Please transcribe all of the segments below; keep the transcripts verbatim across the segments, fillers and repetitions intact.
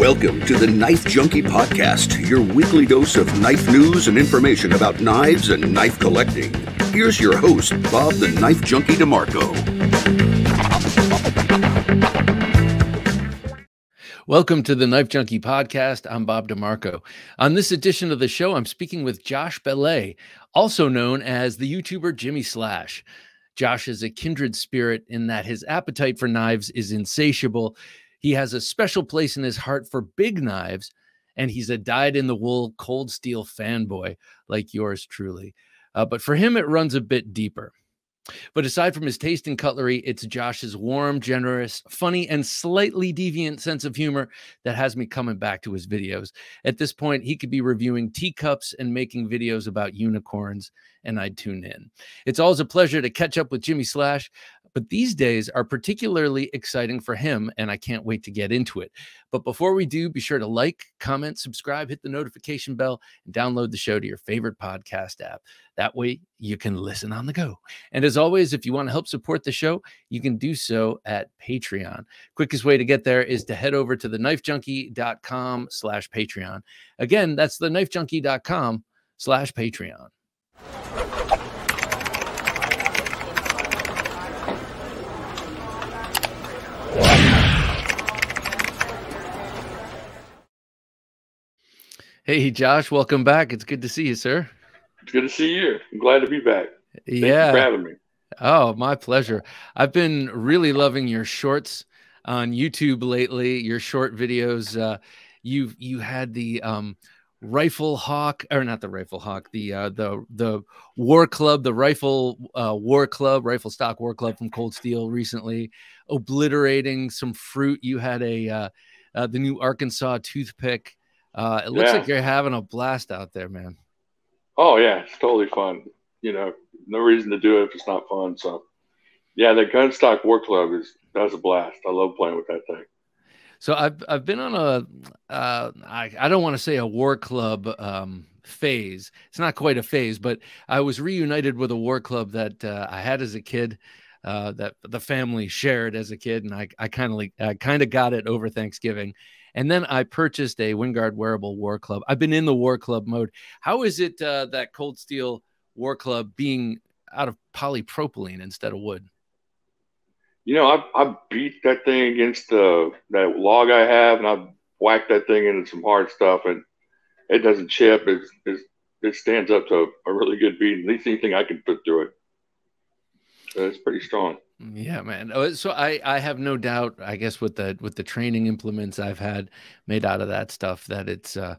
Welcome to the Knife Junkie Podcast, your weekly dose of knife news and information about knives and knife collecting. Here's your host, Bob the Knife Junkie DeMarco. Welcome to the Knife Junkie Podcast. I'm Bob DeMarco. On this edition of the show, I'm speaking with Josh Balay, also known as the YouTuber Jimislash. Josh is a kindred spirit in that his appetite for knives is insatiable. He has a special place in his heart for big knives, and he's a dyed-in-the-wool Cold Steel fanboy like yours truly. Uh, but for him, it runs a bit deeper. But aside from his taste in cutlery, it's Josh's warm, generous, funny, and slightly deviant sense of humor that has me coming back to his videos. At this point, he could be reviewing teacups and making videos about unicorns, and I'd tune in. It's always a pleasure to catch up with Jimislash. But these days are particularly exciting for him, and I can't wait to get into it. But before we do, be sure to like, comment, subscribe, hit the notification bell, and download the show to your favorite podcast app. That way, you can listen on the go. And as always, if you want to help support the show, you can do so at Patreon. Quickest way to get there is to head over to the knife junkie dot com slash Patreon. Again, that's the knife junkie dot com slash Patreon. Hey, Josh, welcome back. It's good to see you, sir. It's good to see you. I'm glad to be back. Thank yeah. you for having me. Oh, my pleasure. I've been really loving your shorts on YouTube lately, your short videos. Uh, you've you had the um, rifle hawk, or not the rifle hawk, the uh, the the war club, the rifle uh, war club, rifle stock war club from Cold Steel recently, obliterating some fruit. You had a uh, uh, the new Arkansas toothpick. Uh, it looks yeah. like you're having a blast out there, man. Oh, yeah. It's totally fun. You know, no reason to do it if it's not fun. So, yeah, the Gunstock War Club is that's a blast. I love playing with that thing. So I've, I've been on a, uh, I, I don't want to say a war club um, phase. It's not quite a phase, but I was reunited with a war club that uh, I had as a kid. Uh, that the family shared as a kid, and I, I kind of like, I kind of got it over Thanksgiving, and then I purchased a Wingard wearable war club. I've been in the war club mode. How is it uh, that Cold Steel war club being out of polypropylene instead of wood? You know, I, I beat that thing against the that log I have, and I whacked that thing into some hard stuff, and it doesn't chip. It it, it stands up to a really good beating. At least anything I can put through it. So it's pretty strong. Yeah, man. So I, I have no doubt, I guess, with the with the training implements I've had made out of that stuff, that it's uh,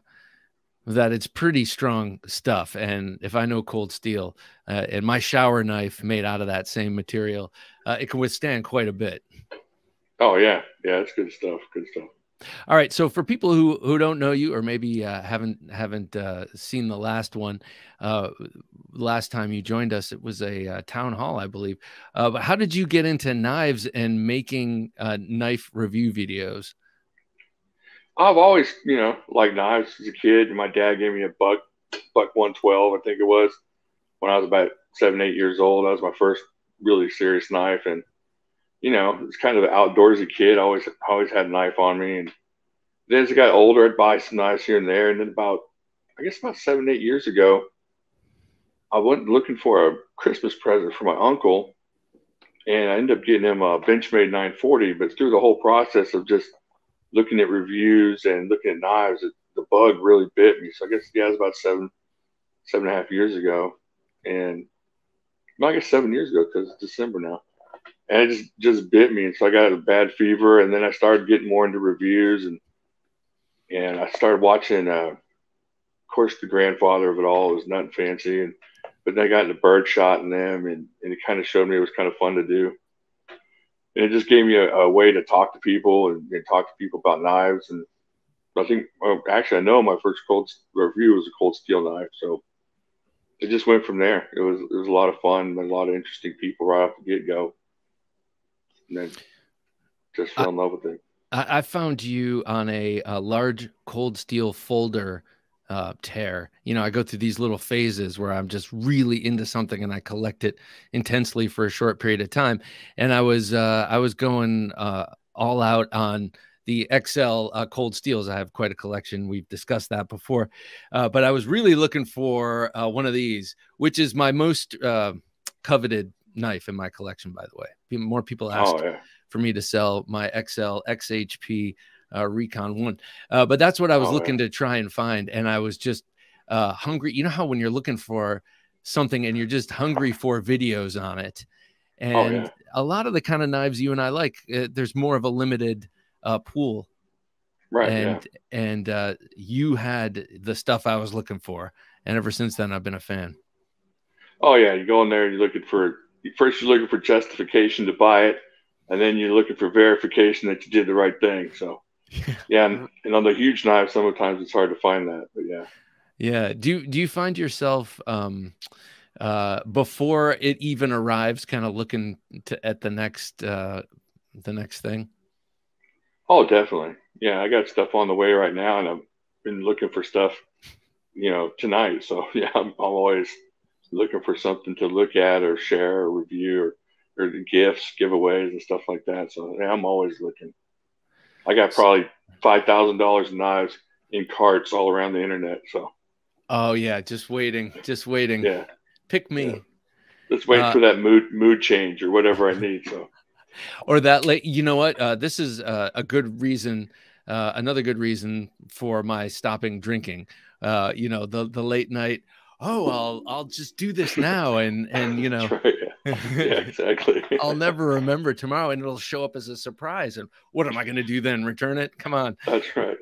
that it's pretty strong stuff. And if I know Cold Steel uh, and my shower knife made out of that same material, uh, it can withstand quite a bit. Oh, yeah. Yeah, it's good stuff. Good stuff. All right. So for people who, who don't know you, or maybe uh, haven't haven't uh, seen the last one, uh, last time you joined us, it was a uh, town hall, I believe. Uh, but how did you get into knives and making uh, knife review videos? I've always, you know, liked knives as a kid. My dad gave me a buck, buck one twelve, I think it was, when I was about seven, eight years old. That was my first really serious knife, and you know, it's kind of an outdoorsy kid. I always, always had a knife on me. And then as I got older, I'd buy some knives here and there. And then about, I guess about seven, eight years ago, I went looking for a Christmas present for my uncle. And I ended up getting him a Benchmade nine forty. But through the whole process of just looking at reviews and looking at knives, it, the bug really bit me. So I guess, yeah, it was about seven, seven and a half years ago. And well, I guess seven years ago because it's December now. And it just, just bit me. And so I got a bad fever. And then I started getting more into reviews. And and I started watching, uh, of course, the grandfather of it all. It was nothing fancy. And, but then I got into bird shot in them. And, and it kind of showed me it was kind of fun to do. And it just gave me a, a way to talk to people and, and talk to people about knives. And I think, well, actually, I know my first Cold review was a Cold Steel knife. So it just went from there. It was, it was a lot of fun and a lot of interesting people right off the get-go. And then just fell in love with it. I, I found you on a, a large Cold Steel folder uh, tear. You know, I go through these little phases where I'm just really into something and I collect it intensely for a short period of time. And I was uh, I was going uh, all out on the X L uh, Cold Steels. I have quite a collection. We've discussed that before, uh, but I was really looking for uh, one of these, which is my most uh, coveted knife in my collection, by the way. More people ask oh, yeah. for me to sell my X L X H P uh, Recon one, uh, but that's what I was oh, looking yeah. to try and find. And I was just uh, hungry. You know how when you're looking for something and you're just hungry for videos on it, and oh, yeah. a lot of the kind of knives you and I like, uh, there's more of a limited uh, pool. Right. And, yeah. and uh, you had the stuff I was looking for. And ever since then, I've been a fan. Oh, yeah. You go in there and you're looking for, first you're looking for justification to buy it. And then you're looking for verification that you did the right thing. So, yeah. yeah and, and on the huge knives, sometimes it's hard to find that. But yeah. Yeah. Do, do you find yourself... Um, uh before it even arrives, kind of looking to at the next uh the next thing? Oh, definitely. Yeah, I got stuff on the way right now, and I've been looking for stuff, you know, tonight. So yeah, i'm, I'm always looking for something to look at or share or review, or, or gifts, giveaways and stuff like that. So yeah, I'm always looking. I got probably five thousand dollars in knives in carts all around the internet. So oh yeah, just waiting, just waiting. Yeah. Pick me. Yeah. Let's wait uh, for that mood mood change or whatever I need. So, or that late. You know what? Uh, this is uh, a good reason. Uh, another good reason for my stopping drinking. Uh, you know, the the late night. Oh, I'll I'll just do this now, and and you know, right. yeah. yeah, exactly. I'll never remember tomorrow, and it'll show up as a surprise. And what am I going to do then? Return it? Come on. That's right.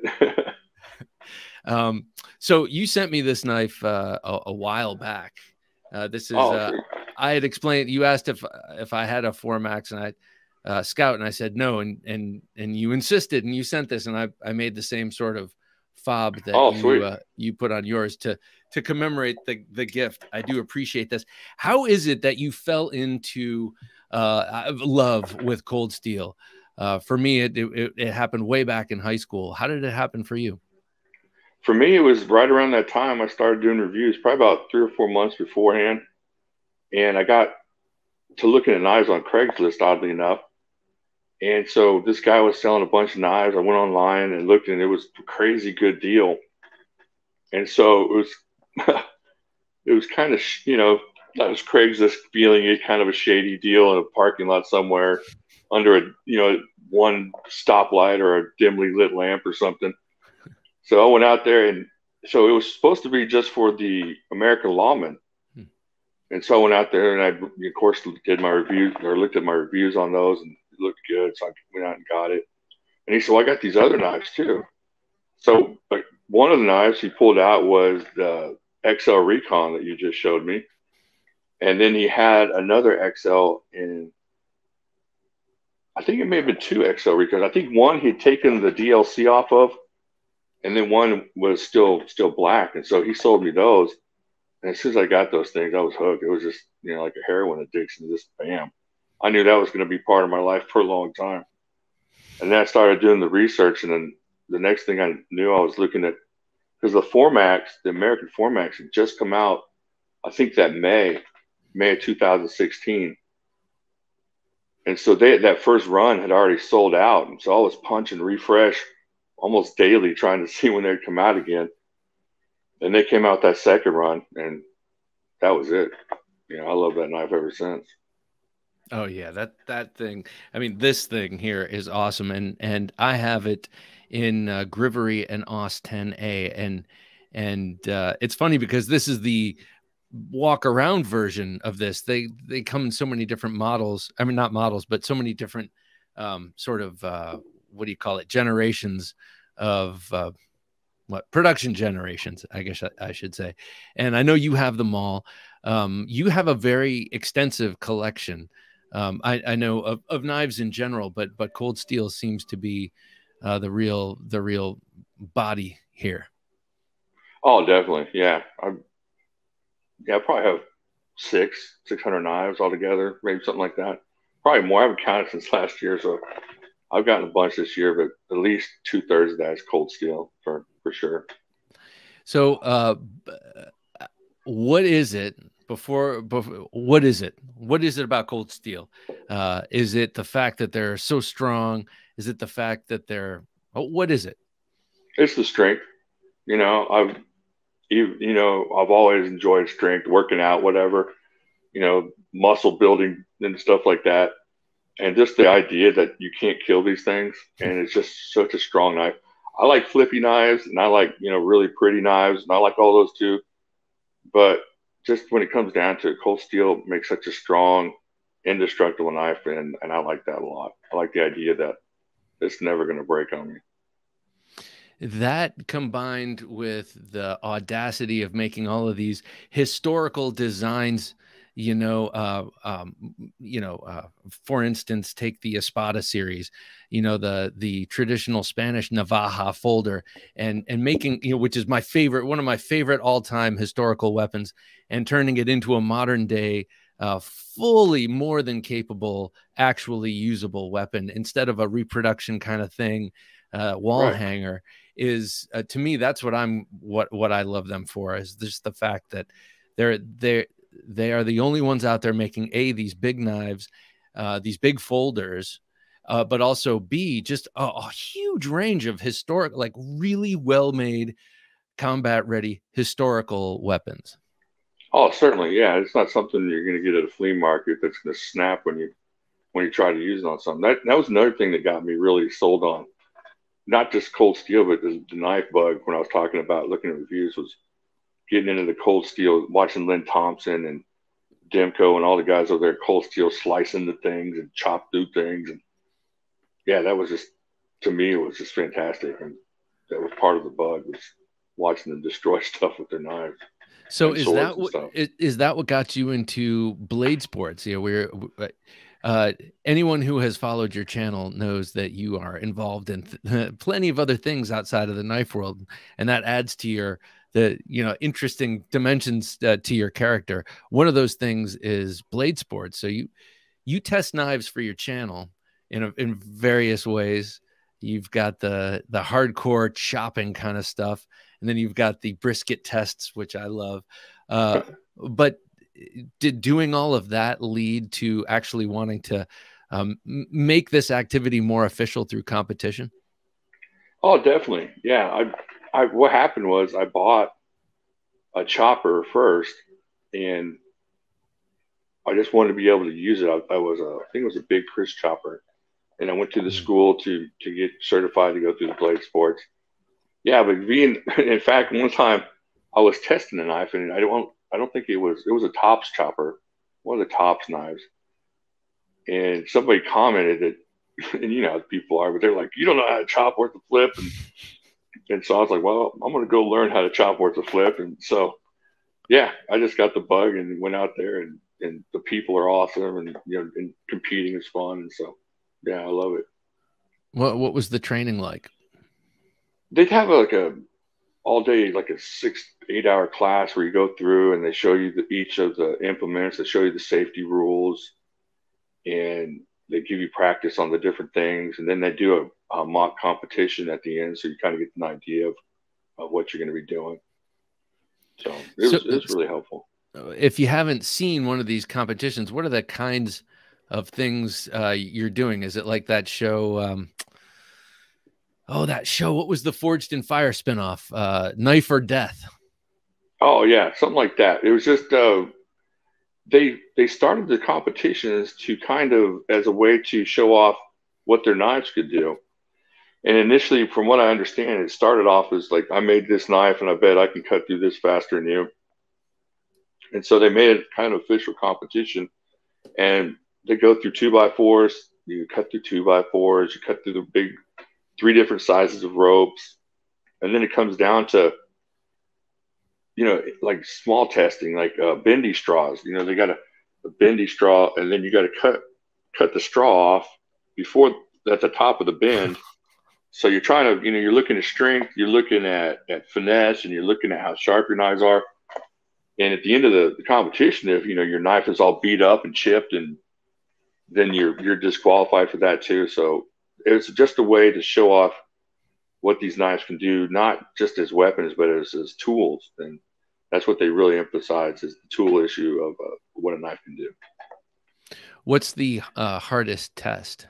um. So you sent me this knife uh, a, a while back. Uh, this is, oh, uh, I had explained, you asked if, if I had a Formax and I, uh, Scout, and I said no. And, and, and you insisted and you sent this, and I, I made the same sort of fob that oh, you, uh, you put on yours to, to commemorate the, the gift. I do appreciate this. How is it that you fell into, uh, love with Cold Steel? Uh, for me, it, it, it happened way back in high school. How did it happen for you? For me, it was right around that time I started doing reviews, probably about three or four months beforehand. And I got to looking at knives on Craigslist, oddly enough. And so this guy was selling a bunch of knives. I went online and looked, and it was a crazy good deal. And so it was, it was kind of, you know, that was Craigslist feeling it, kind of a shady deal in a parking lot somewhere under a, you know, one stoplight or a dimly lit lamp or something. So I went out there, and so it was supposed to be just for the American lawmen. Hmm. And so I went out there, and I, of course, did my reviews, or looked at my reviews on those, and it looked good. So I went out and got it. And he said, well, I got these other knives too. So like, one of the knives he pulled out was the X L Recon that you just showed me. And then he had another X L in, I think it may have been two X L Recons. I think one he'd taken the D L C off of, and then one was still still black. And so he sold me those. And as soon as I got those things, I was hooked. It was just, you know, like a heroin addiction. Just bam. I knew that was going to be part of my life for a long time. And then I started doing the research. And then the next thing I knew, I was looking at, because the Formax, the American Formax, had just come out, I think that May, May of two thousand sixteen. And so they, that first run had already sold out. And so I was punching refresh almost daily, trying to see when they'd come out again. And they came out that second run, and that was it. You know, I love that knife ever since. Oh yeah, that that thing. I mean, this thing here is awesome, and and I have it in uh, Grivery and Aus ten A, and and uh, it's funny because this is the walk around version of this. They they come in so many different models. I mean, not models, but so many different um, sort of. Uh, what do you call it? Generations of, uh, what production generations, I guess I, I should say. And I know you have them all. Um, you have a very extensive collection. Um, I, I know of, of knives in general, but, but Cold Steel seems to be, uh, the real, the real body here. Oh, definitely. Yeah. I, yeah, I probably have six, six hundred knives altogether, maybe something like that. Probably more. I haven't counted since last year. So I've gotten a bunch this year, but at least two thirds of that is Cold Steel for, for sure. So, uh, what is it before, before, what is it? What is it about Cold Steel? Uh, is it the fact that they're so strong? Is it the fact that they're What is it? It's the strength. You know, I've, you, you know, I've always enjoyed strength, working out, whatever, you know, muscle building and stuff like that. And just the idea that you can't kill these things. And it's just such a strong knife. I like flippy knives, and I like, you know, really pretty knives, and I like all those too. But just when it comes down to it, Cold Steel makes such a strong, indestructible knife, and, and I like that a lot. I like the idea that it's never going to break on me. That combined with the audacity of making all of these historical designs, you know, uh, um, you know, uh, for instance, take the Espada series, you know, the the traditional Spanish Navaja folder, and and making, you know, which is my favorite, one of my favorite all time historical weapons, and turning it into a modern day, Uh, fully more than capable, actually usable weapon instead of a reproduction kind of thing, uh, wall right. hanger is uh, to me, that's what I'm what what I love them for, is just the fact that they're they they are the only ones out there making a these big knives, uh, these big folders, uh, but also b just a, a huge range of historic, like really well made, combat ready historical weapons. Oh, certainly, yeah. It's not something you're going to get at a flea market that's going to snap when you when you try to use it on something. That that was another thing that got me really sold on, not just Cold Steel, but the knife bug. When I was talking about looking at reviews, was getting into the Cold Steel, watching Lynn Thompson and Demko and all the guys over there at Cold Steel slicing the things and chop through things. And yeah, that was just, to me, it was just fantastic, and that was part of the bug, was watching them destroy stuff with their knives. So is that what is, is that what got you into blade sports? Yeah, you know, we're uh, anyone who has followed your channel knows that you are involved in th plenty of other things outside of the knife world, and that adds to your the you know interesting dimensions uh, to your character. One of those things is blade sports. So you you test knives for your channel in a, in various ways. You've got the the hardcore chopping kind of stuff. And then you've got the brisket tests, which I love. Uh, but did doing all of that lead to actually wanting to um, make this activity more official through competition? Oh, definitely. Yeah. I, I, what happened was I bought a chopper first, and I just wanted to be able to use it. I, I was, a, I think it was a Big Chris chopper, and I went to the school to to get certified to go through the blade sports. Yeah, but being, in fact, one time I was testing a knife, and I don't, I don't think it was, it was a Topps chopper, one of the Topps knives. And somebody commented that, and you know how people are, but they're like, you don't know how to chop worth a flip. And, and so I was like, well, I'm going to go learn how to chop worth a flip. And so, yeah, I just got the bug and went out there, and, and the people are awesome, and, you know, and competing is fun. And so, yeah, I love it. What, what was the training like? They'd have like a all day, like a six, eight hour class where you go through and they show you the, each of the implements. They show you the safety rules, and they give you practice on the different things. And then they do a, a mock competition at the end. So you kind of get an idea of, of what you're going to be doing. So it so was, it was really helpful. If you haven't seen one of these competitions, what are the kinds of things uh, you're doing? Is it like that show? Um... Oh, that show. What was the Forged in Fire spinoff? Uh, Knife or Death? Oh, yeah. Something like that. It was just uh, they they started the competitions to kind of as a way to show off what their knives could do. And initially, from what I understand, it started off as like, I made this knife and I bet I can cut through this faster than you. And so they made it kind of official competition. And they go through two by fours. You cut through two by fours. You cut through the big... three different sizes of ropes. And then it comes down to, you know, like small testing, like uh, bendy straws. You know, they got a, a bendy straw, and then you got to cut cut the straw off before at the top of the bend. So you're trying to, you know, you're looking at strength, you're looking at, at finesse, and you're looking at how sharp your knives are. And at the end of the, the competition, if, you know, your knife is all beat up and chipped, and then you're you're disqualified for that too. So it's just a way to show off what these knives can do, not just as weapons, but as, as tools. And that's what they really emphasize, is the tool issue of uh, what a knife can do. What's the uh, hardest test?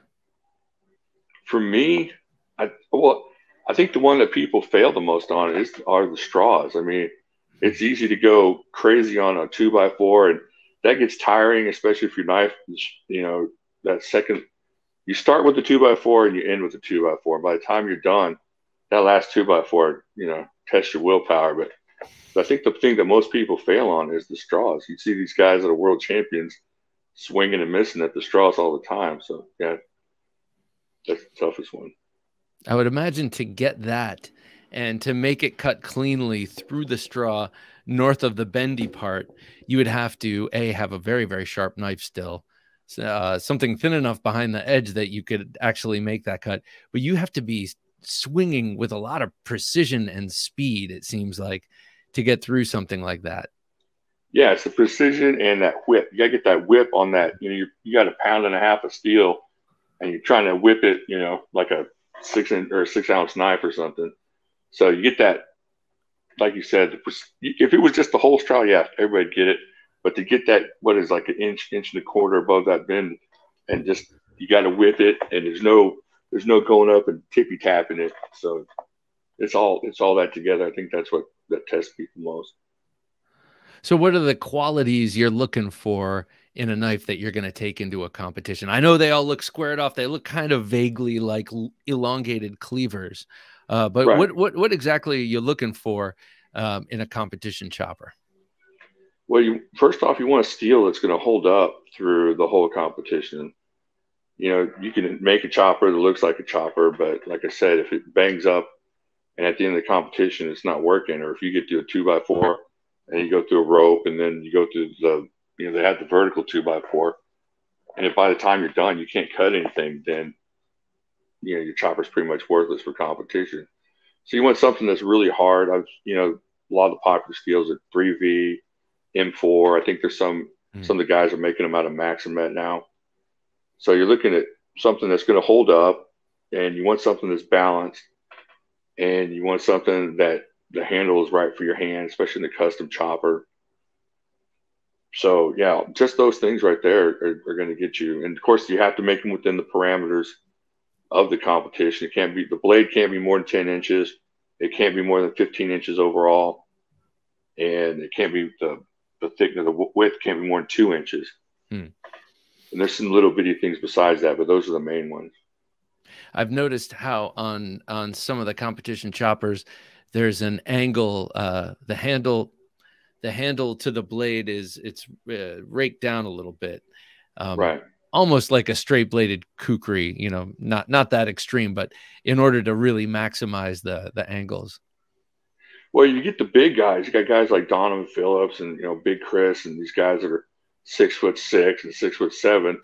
For me, I, well, I think the one that people fail the most on is are the straws. I mean, it's easy to go crazy on a two by four, and that gets tiring, especially if your knife, you know, that second, you start with the two by four and you end with the two by four. By the time you're done, that last two by four, you know, test your willpower. But I think the thing that most people fail on is the straws. You see these guys that are world champions swinging and missing at the straws all the time. So yeah, that's the toughest one. I would imagine to get that and to make it cut cleanly through the straw north of the bendy part, you would have to a have a very, very sharp knife still, uh, something thin enough behind the edge that you could actually make that cut. But you have to be swinging with a lot of precision and speed, it seems like, to get through something like that. Yeah, it's the precision and that whip. You got to get that whip on that. You know, you, you got a pound and a half of steel, and you're trying to whip it, you know, like a six in, or a six ounce knife or something. So you get that, like you said, if it was just the whole straw, yeah, everybody'd get it. But to get that, what is like an inch, inch and a quarter above that bend, and just, you got to whip it, and there's no, there's no going up and tippy tapping it. So it's all, it's all that together. I think that's what that tests people most. So what are the qualities you're looking for in a knife that you're going to take into a competition? I know they all look squared off. They look kind of vaguely like elongated cleavers. Uh, but right. what, what, what exactly are you looking for um, in a competition chopper? Well, you, first off, you want a steel that's going to hold up through the whole competition. You know, you can make a chopper that looks like a chopper, but like I said, if it bangs up and at the end of the competition, it's not working, or if you get to a two by four and you go through a rope and then you go through the, you know, they had the vertical two by four, and if by the time you're done, you can't cut anything, then, you know, your chopper's pretty much worthless for competition. So you want something that's really hard. I've, you know, a lot of the popular steels are three V, M four. I think there's some, mm. some of the guys are making them out of Maximet now. So you're looking at something that's going to hold up, and you want something that's balanced, and you want something that the handle is right for your hand, especially in the custom chopper. So yeah, just those things right there are, are going to get you. And of course, you have to make them within the parameters of the competition. It can't be, the blade can't be more than ten inches. It can't be more than fifteen inches overall, and it can't be the the thickness, the width can't be more than two inches. Hmm. And there's some little bitty things besides that, but those are the main ones. I've noticed how on on some of the competition choppers, there's an angle. Uh, the handle. The handle to the blade is it's uh, raked down a little bit, um, right? Almost like a straight bladed kukri, you know, not not that extreme, but in order to really maximize the the angles. Well, you get the big guys. You got guys like Donovan Phillips and, you know, Big Chris and these guys that are six foot six and six foot seven.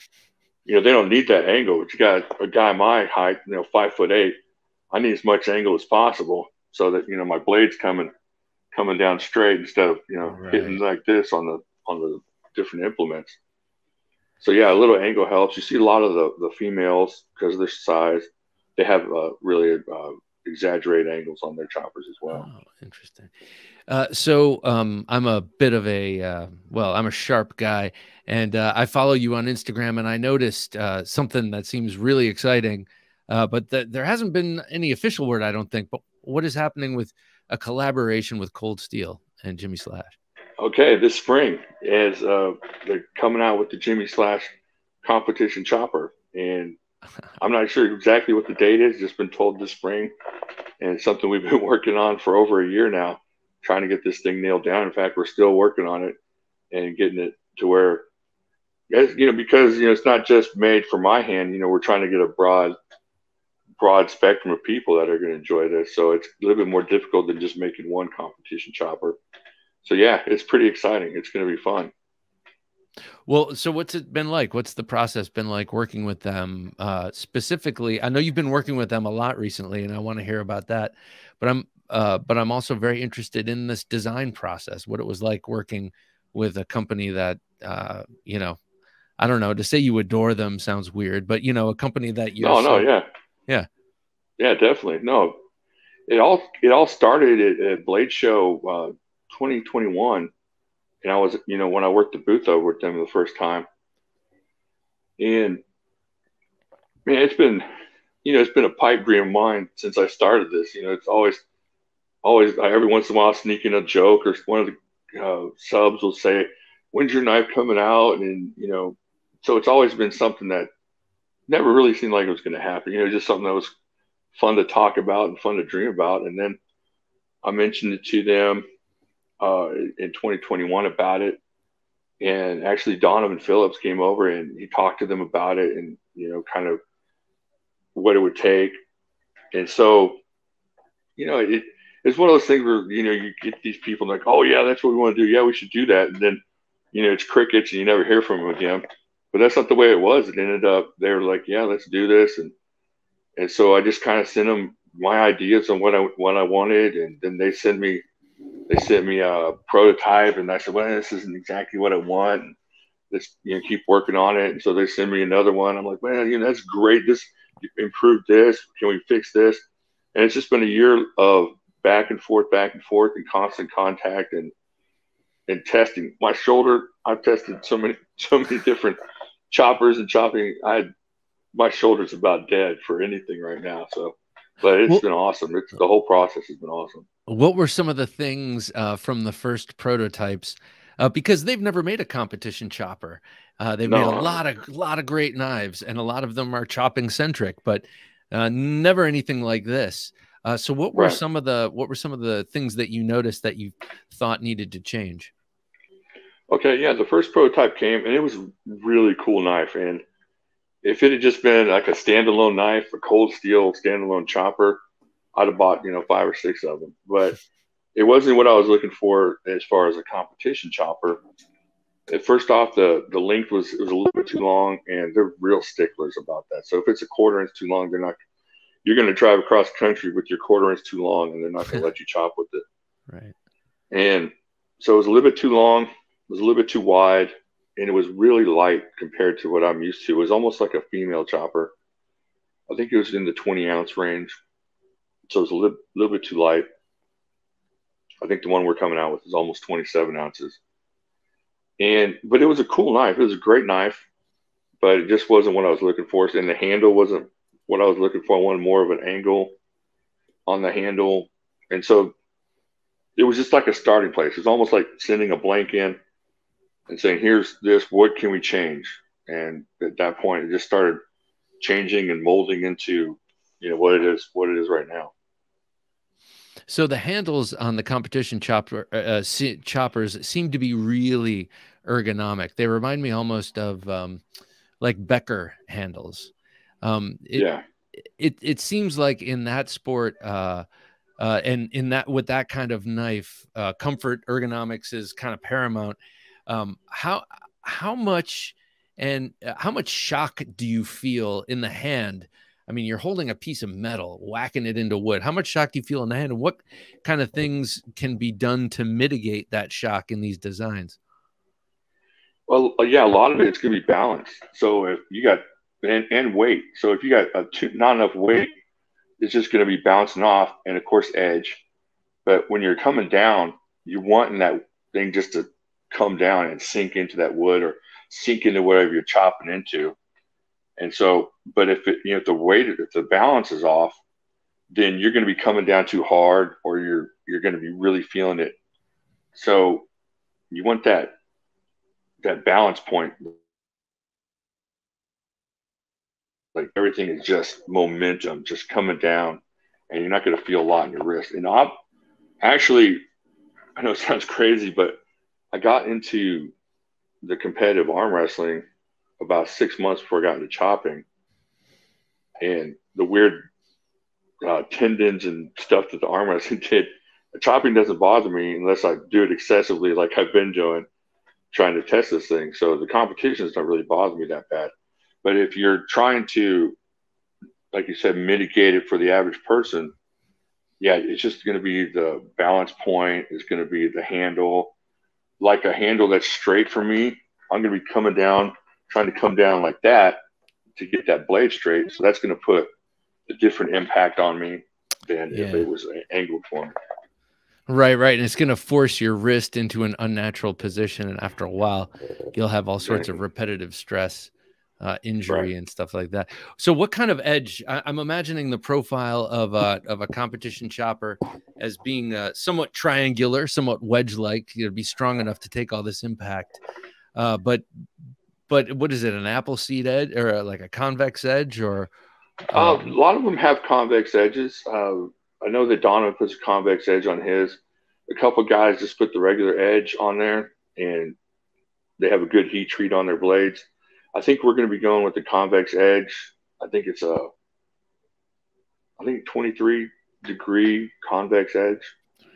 You know, they don't need that angle. But you got a guy my height, you know, five foot eight. I need as much angle as possible so that, you know, my blade's coming. coming down straight instead of, you know, right. hitting like this on the on the different implements. So yeah, a little angle helps. You see a lot of the, the females, because of their size, they have uh, really uh, exaggerated angles on their choppers as well. Oh, interesting. Uh, so um, I'm a bit of a, uh, well, I'm a sharp guy, and uh, I follow you on Instagram, and I noticed uh, something that seems really exciting, uh, but th there hasn't been any official word, I don't think, but what is happening with a collaboration with Cold Steel and Jimislash? Okay, this spring is uh, they're coming out with the Jimislash competition chopper, and I'm not sure exactly what the date is. Just been told this spring, and it's something we've been working on for over a year now, trying to get this thing nailed down. In fact, we're still working on it and getting it to where, you know, because, you know, it's not just made for my hand. You know, we're trying to get a broad. broad spectrum of people that are going to enjoy this. So it's a little bit more difficult than just making one competition chopper. So yeah, it's pretty exciting. It's going to be fun. Well, so what's it been like? What's the process been like working with them? Uh, specifically, I know you've been working with them a lot recently, and I want to hear about that, but I'm, uh, but I'm also very interested in this design process, what it was like working with a company that, uh, you know, I don't know, to say you adore them sounds weird, but, you know, a company that you, no, no, yeah. Yeah, yeah, definitely. No, it all it all started at, at Blade Show uh, twenty twenty-one, and I was, you know, when I worked the booth over with them the first time, and man, it's been, you know, it's been a pipe dream of mine since I started this. You know, it's always, always, I, every once in a while, I'll sneak in a joke, or one of the uh, subs will say, "When's your knife coming out?" And, you know, so it's always been something that never really seemed like it was going to happen. You know, just something that was fun to talk about and fun to dream about. And then I mentioned it to them uh, in twenty twenty-one about it. And actually, Donovan Phillips came over and he talked to them about it and, you know, kind of what it would take. And so, you know, it, it's one of those things where, you know, you get these people like, "Oh, yeah, that's what we want to do. Yeah, we should do that." And then, you know, it's crickets and you never hear from them again. But that's not the way it was. It ended up, they were like, "Yeah, let's do this." And and so I just kind of sent them my ideas on what I, what I wanted. And then they sent me, they sent me a prototype, and I said, "Well, this isn't exactly what I want. And let's, you know, keep working on it." And so they send me another one. I'm like, "Man, well, you know, that's great. This improved this. Can we fix this?" And it's just been a year of back and forth, back and forth, and constant contact and and testing. My shoulder, I've tested so many, so many different choppers and chopping. I, my shoulder's about dead for anything right now. So, but it's well, been awesome. It's, the whole process has been awesome. What were some of the things uh, from the first prototypes? Uh, because they've never made a competition chopper. Uh, they've no. made a lot of lot of great knives, and a lot of them are chopping centric, but uh, never anything like this. Uh, so, what were right. some of the what were some of the things that you noticed that you thought needed to change? Okay, yeah, the first prototype came, and it was a really cool knife. And if it had just been like a standalone knife, a Cold Steel standalone chopper, I'd have bought, you know, five or six of them. But it wasn't what I was looking for as far as a competition chopper. At first off, the, the length was, it was a little bit too long, and they're real sticklers about that. So if it's a quarter inch too long, they're not, you're going to drive across country with your quarter inch too long, and they're not going to let you chop with it. Right. And so it was a little bit too long, it was a little bit too wide, and it was really light compared to what I'm used to. It was almost like a female chopper. I think it was in the twenty ounce range. So it was a little, little bit too light. I think the one we're coming out with is almost twenty-seven ounces. And, but it was a cool knife. It was a great knife, but it just wasn't what I was looking for. And the handle wasn't what I was looking for. I wanted more of an angle on the handle. And so it was just like a starting place. It's almost like sending a blank in and saying, "Here's this, what can we change?" And at that point, it just started changing and molding into, you know, what it is, what it is right now. So the handles on the competition chopper uh, choppers seem to be really ergonomic. They remind me almost of um, like Becker handles. Um, it, yeah. It it seems like in that sport, uh, uh, and in that with that kind of knife, uh, comfort ergonomics is kind of paramount. Um, how how much and how much shock do you feel in the hand? I mean, you're holding a piece of metal, whacking it into wood. How much shock do you feel in the hand? And what kind of things can be done to mitigate that shock in these designs? Well, yeah, a lot of it's going to be balanced. So if you got, and, and weight. So if you got a too, not enough weight, it's just going to be bouncing off and, of course, edge. But when you're coming down, you're wanting that thing just to come down and sink into that wood or sink into whatever you're chopping into. And so, but if it, you know, if the weight, if the balance is off, then you're going to be coming down too hard, or you're, you're going to be really feeling it. So you want that, that balance point. Like everything is just momentum, just coming down, and you're not going to feel a lot in your wrist. And I'm actually, I know it sounds crazy, but I got into the competitive arm wrestling about six months before I got into chopping, and the weird uh, tendons and stuff that the arm wrestling did. Chopping doesn't bother me unless I do it excessively, like I've been doing, trying to test this thing. So the competition's not really bothering me that bad. But if you're trying to, like you said, mitigate it for the average person, yeah, it's just going to be the balance point. It's going to be the handle. Like a handle that's straight for me, I'm going to be coming down, trying to come down like that to get that blade straight. So that's going to put a different impact on me than yeah. if it was angled for me. Right, right. And it's going to force your wrist into an unnatural position. And after a while, you'll have all sorts of repetitive stress uh, injury right. and stuff like that. So what kind of edge? I, I'm imagining the profile of a, of a competition chopper as being uh, somewhat triangular, somewhat wedge-like. You'd be strong enough to take all this impact. Uh, but but what is it, an apple seed edge or a, like a convex edge? Or uh, uh, a lot of them have convex edges. Uh, I know that Donovan puts a convex edge on his. A couple guys just put the regular edge on there, and they have a good heat treat on their blades. I think we're going to be going with the convex edge. I think it's a, I think twenty-three degree convex edge,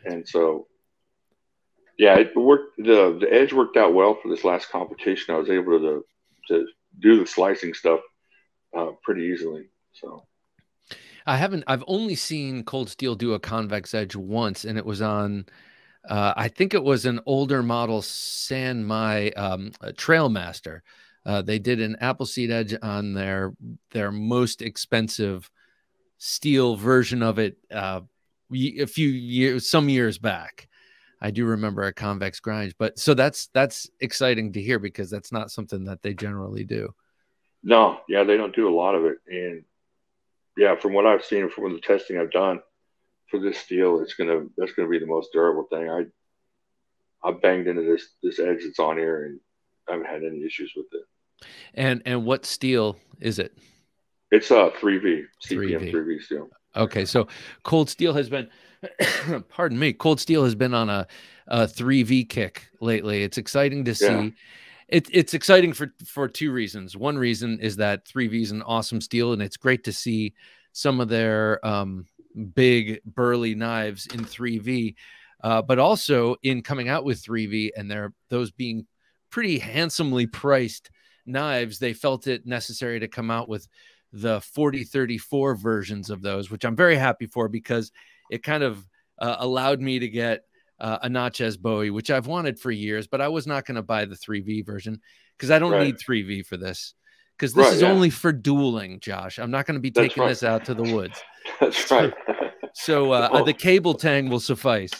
and so yeah, it worked. the The edge worked out well for this last competition. I was able to to do the slicing stuff uh, pretty easily. So. I haven't, I've only seen Cold Steel do a convex edge once, and it was on, uh, I think it was an older model Sanmai um, Trailmaster. Uh, they did an Appleseed edge on their, their most expensive steel version of it uh, a few years, some years back. I do remember a convex grind, but so that's, that's exciting to hear because that's not something that they generally do. No. Yeah. They don't do a lot of it. And yeah, from what I've seen, from the testing I've done for this steel, it's gonna that's gonna be the most durable thing. I I banged into this this edge that's on here, and I haven't had any issues with it. And and what steel is it? It's a three V C P M three V steel. Okay, so Cold Steel has been, pardon me, Cold Steel has been on a, a three V kick lately. It's exciting to see. Yeah. It, it's exciting for, for two reasons. One reason is that three V is an awesome steel, and it's great to see some of their um, big, burly knives in three V, uh, but also in coming out with three V and their, those being pretty handsomely priced knives, they felt it necessary to come out with the forty thirty-four versions of those, which I'm very happy for because it kind of uh, allowed me to get Uh, a Natchez Bowie, which I've wanted for years, but I was not going to buy the three V version because I don't right. need three V for this, because this right, is yeah. only for dueling, Josh. I'm not going to be That's taking right. this out to the woods. That's so, right. So uh, oh. the cable tang will suffice.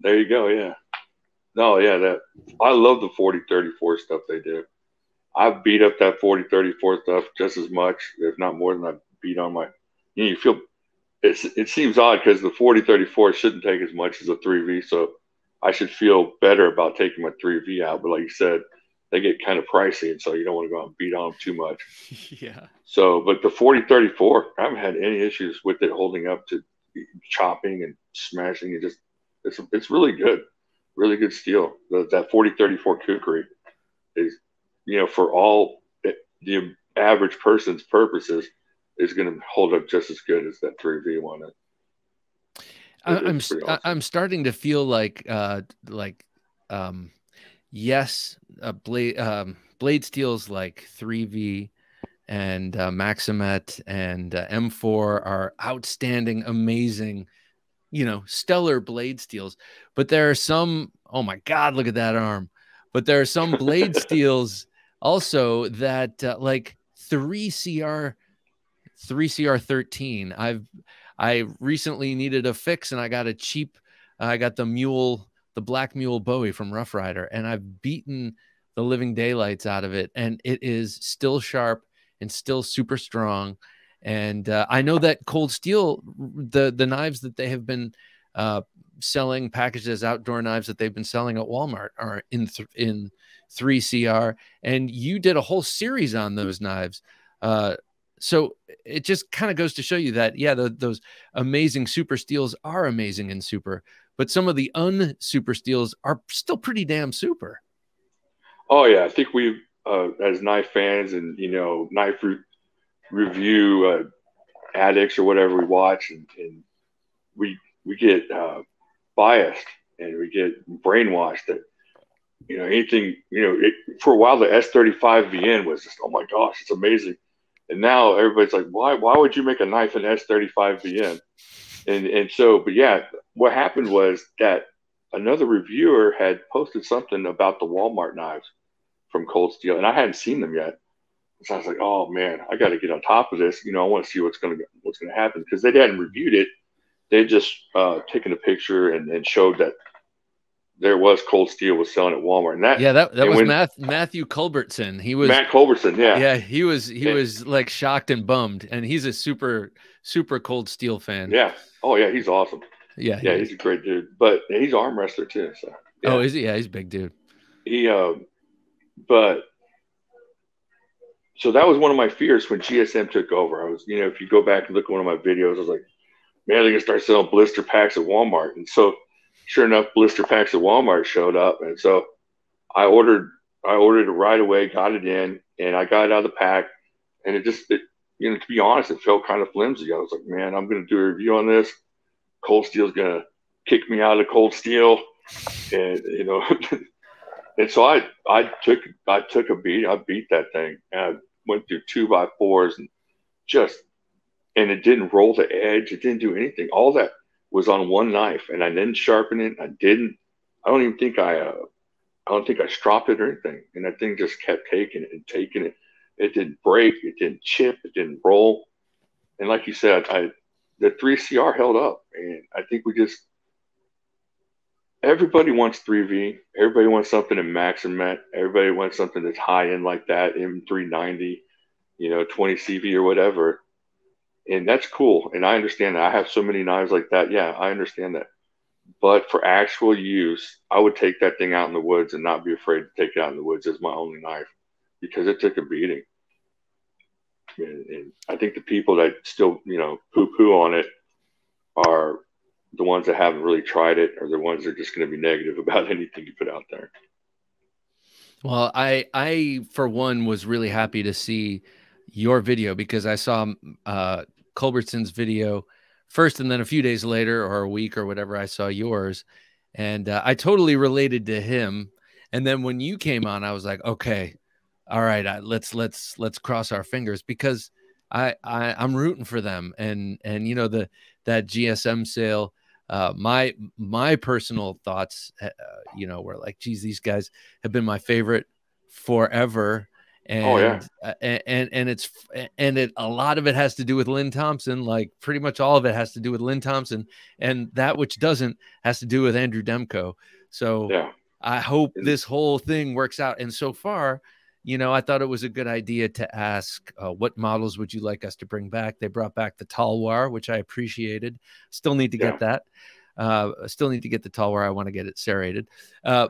There you go. Yeah. No, yeah. That I love the forty thirty-four stuff they do. I've beat up that forty thirty-four stuff just as much, if not more than I beat on my, you know, you feel It's, it seems odd because the forty thirty-four shouldn't take as much as a three V, so I should feel better about taking my three V out. But like you said, they get kind of pricey, and so you don't want to go out and beat on them too much. Yeah. So, but the forty thirty-four, I haven't had any issues with it holding up to chopping and smashing. It just it's it's really good, really good steel. The, that forty thirty-four kukri is, you know, for all the average person's purposes, is going to hold up just as good as that three V one. It, I'm awesome. I'm starting to feel like uh like um yes uh, blade um blade steels like three V and uh, Maximet and uh, M four are outstanding, amazing, you know, stellar blade steels. But there are some, oh my God, look at that arm! But there are some blade steels also that uh, like three C R thirteen. I've I recently needed a fix, and I got a cheap. Uh, I got the mule, the black mule Bowie from Rough Rider, and I've beaten the living daylights out of it, and it is still sharp and still super strong. And uh, I know that Cold Steel, the the knives that they have been uh, selling, packaged as outdoor knives that they've been selling at Walmart, are in th in three C R, and you did a whole series on those knives. Uh, So it just kind of goes to show you that, yeah, the, those amazing super steels are amazing and super, but some of the un-super steels are still pretty damn super. Oh, yeah. I think we, uh, as knife fans and, you know, knife re review uh, addicts or whatever, we watch and, and we we get uh, biased and we get brainwashed that, you know, anything, you know, it, for a while the S thirty-five V N was just, oh, my gosh, it's amazing. And now everybody's like, why, why would you make a knife in S thirty-five V N? And, and so, but yeah, what happened was that another reviewer had posted something about the Walmart knives from Cold Steel, and I hadn't seen them yet. So I was like, oh man, I got to get on top of this. You know, I want to see what's going to, what's going to happen. Cause they hadn't reviewed it. They had just uh, taken a picture and, and showed that there was Cold Steel was selling at Walmart, and that yeah, that, that was when, Math, Matthew Culbertson. He was Matt Culbertson, yeah, yeah. He was he yeah. was like shocked and bummed, and he's a super super Cold Steel fan. Yeah, oh yeah, he's awesome. Yeah, yeah, he he's is. a great dude, but he's arm wrestler too. So yeah. oh, is he? Yeah, he's a big dude. He, um, but so that was one of my fears when G S M took over. I was, you know, if you go back and look at one of my videos, I was like, man, they're gonna start selling blister packs at Walmart, and so. Sure enough, blister packs at Walmart showed up, and so I ordered. I ordered it right away, got it in, and I got it out of the pack. And it just, it, you know, to be honest, it felt kind of flimsy. I was like, man, I'm going to do a review on this. Cold Steel's going to kick me out of Cold Steel, and you know, and so I, I took, I took a beat. I beat that thing, and I went through two by fours, and just, and it didn't roll the edge. It didn't do anything. All that was on one knife, and I didn't sharpen it. I didn't, I don't even think I, uh, I don't think I stropped it or anything. And that thing just kept taking it and taking it. It didn't break. It didn't chip. It didn't roll. And like you said, I, the three C R held up. And I think we just, everybody wants three V. Everybody wants something in Maximet. Everybody wants something that's high end like that, M three ninety, you know, twenty C V or whatever. And that's cool. And I understand that. I have so many knives like that. Yeah, I understand that. But for actual use, I would take that thing out in the woods and not be afraid to take it out in the woods as my only knife, because it took a beating. And, and I think the people that still, you know, poo-poo on it are the ones that haven't really tried it, or the ones that are just going to be negative about anything you put out there. Well, I, I, for one, was really happy to see your video, because I saw uh, Culbertson's video first, and then a few days later or a week or whatever, I saw yours, and uh, I totally related to him. And then when you came on, I was like, okay, all right, I, let's let's let's cross our fingers, because I, I I'm rooting for them. And and you know, the that G S M sale, uh, my my personal thoughts, uh, you know, were like, geez, these guys have been my favorite forever. And, oh, yeah. uh, and and it's and it a lot of it has to do with Lynn Thompson. Like pretty much all of it has to do with Lynn Thompson, and that which doesn't has to do with Andrew Demko. So yeah. I hope this whole thing works out. And so far, you know, I thought it was a good idea to ask, uh, what models would you like us to bring back? They brought back the Talwar, which I appreciated. Still need to yeah. get that. Uh, still need to get the Talwar. I want to get it serrated. Uh,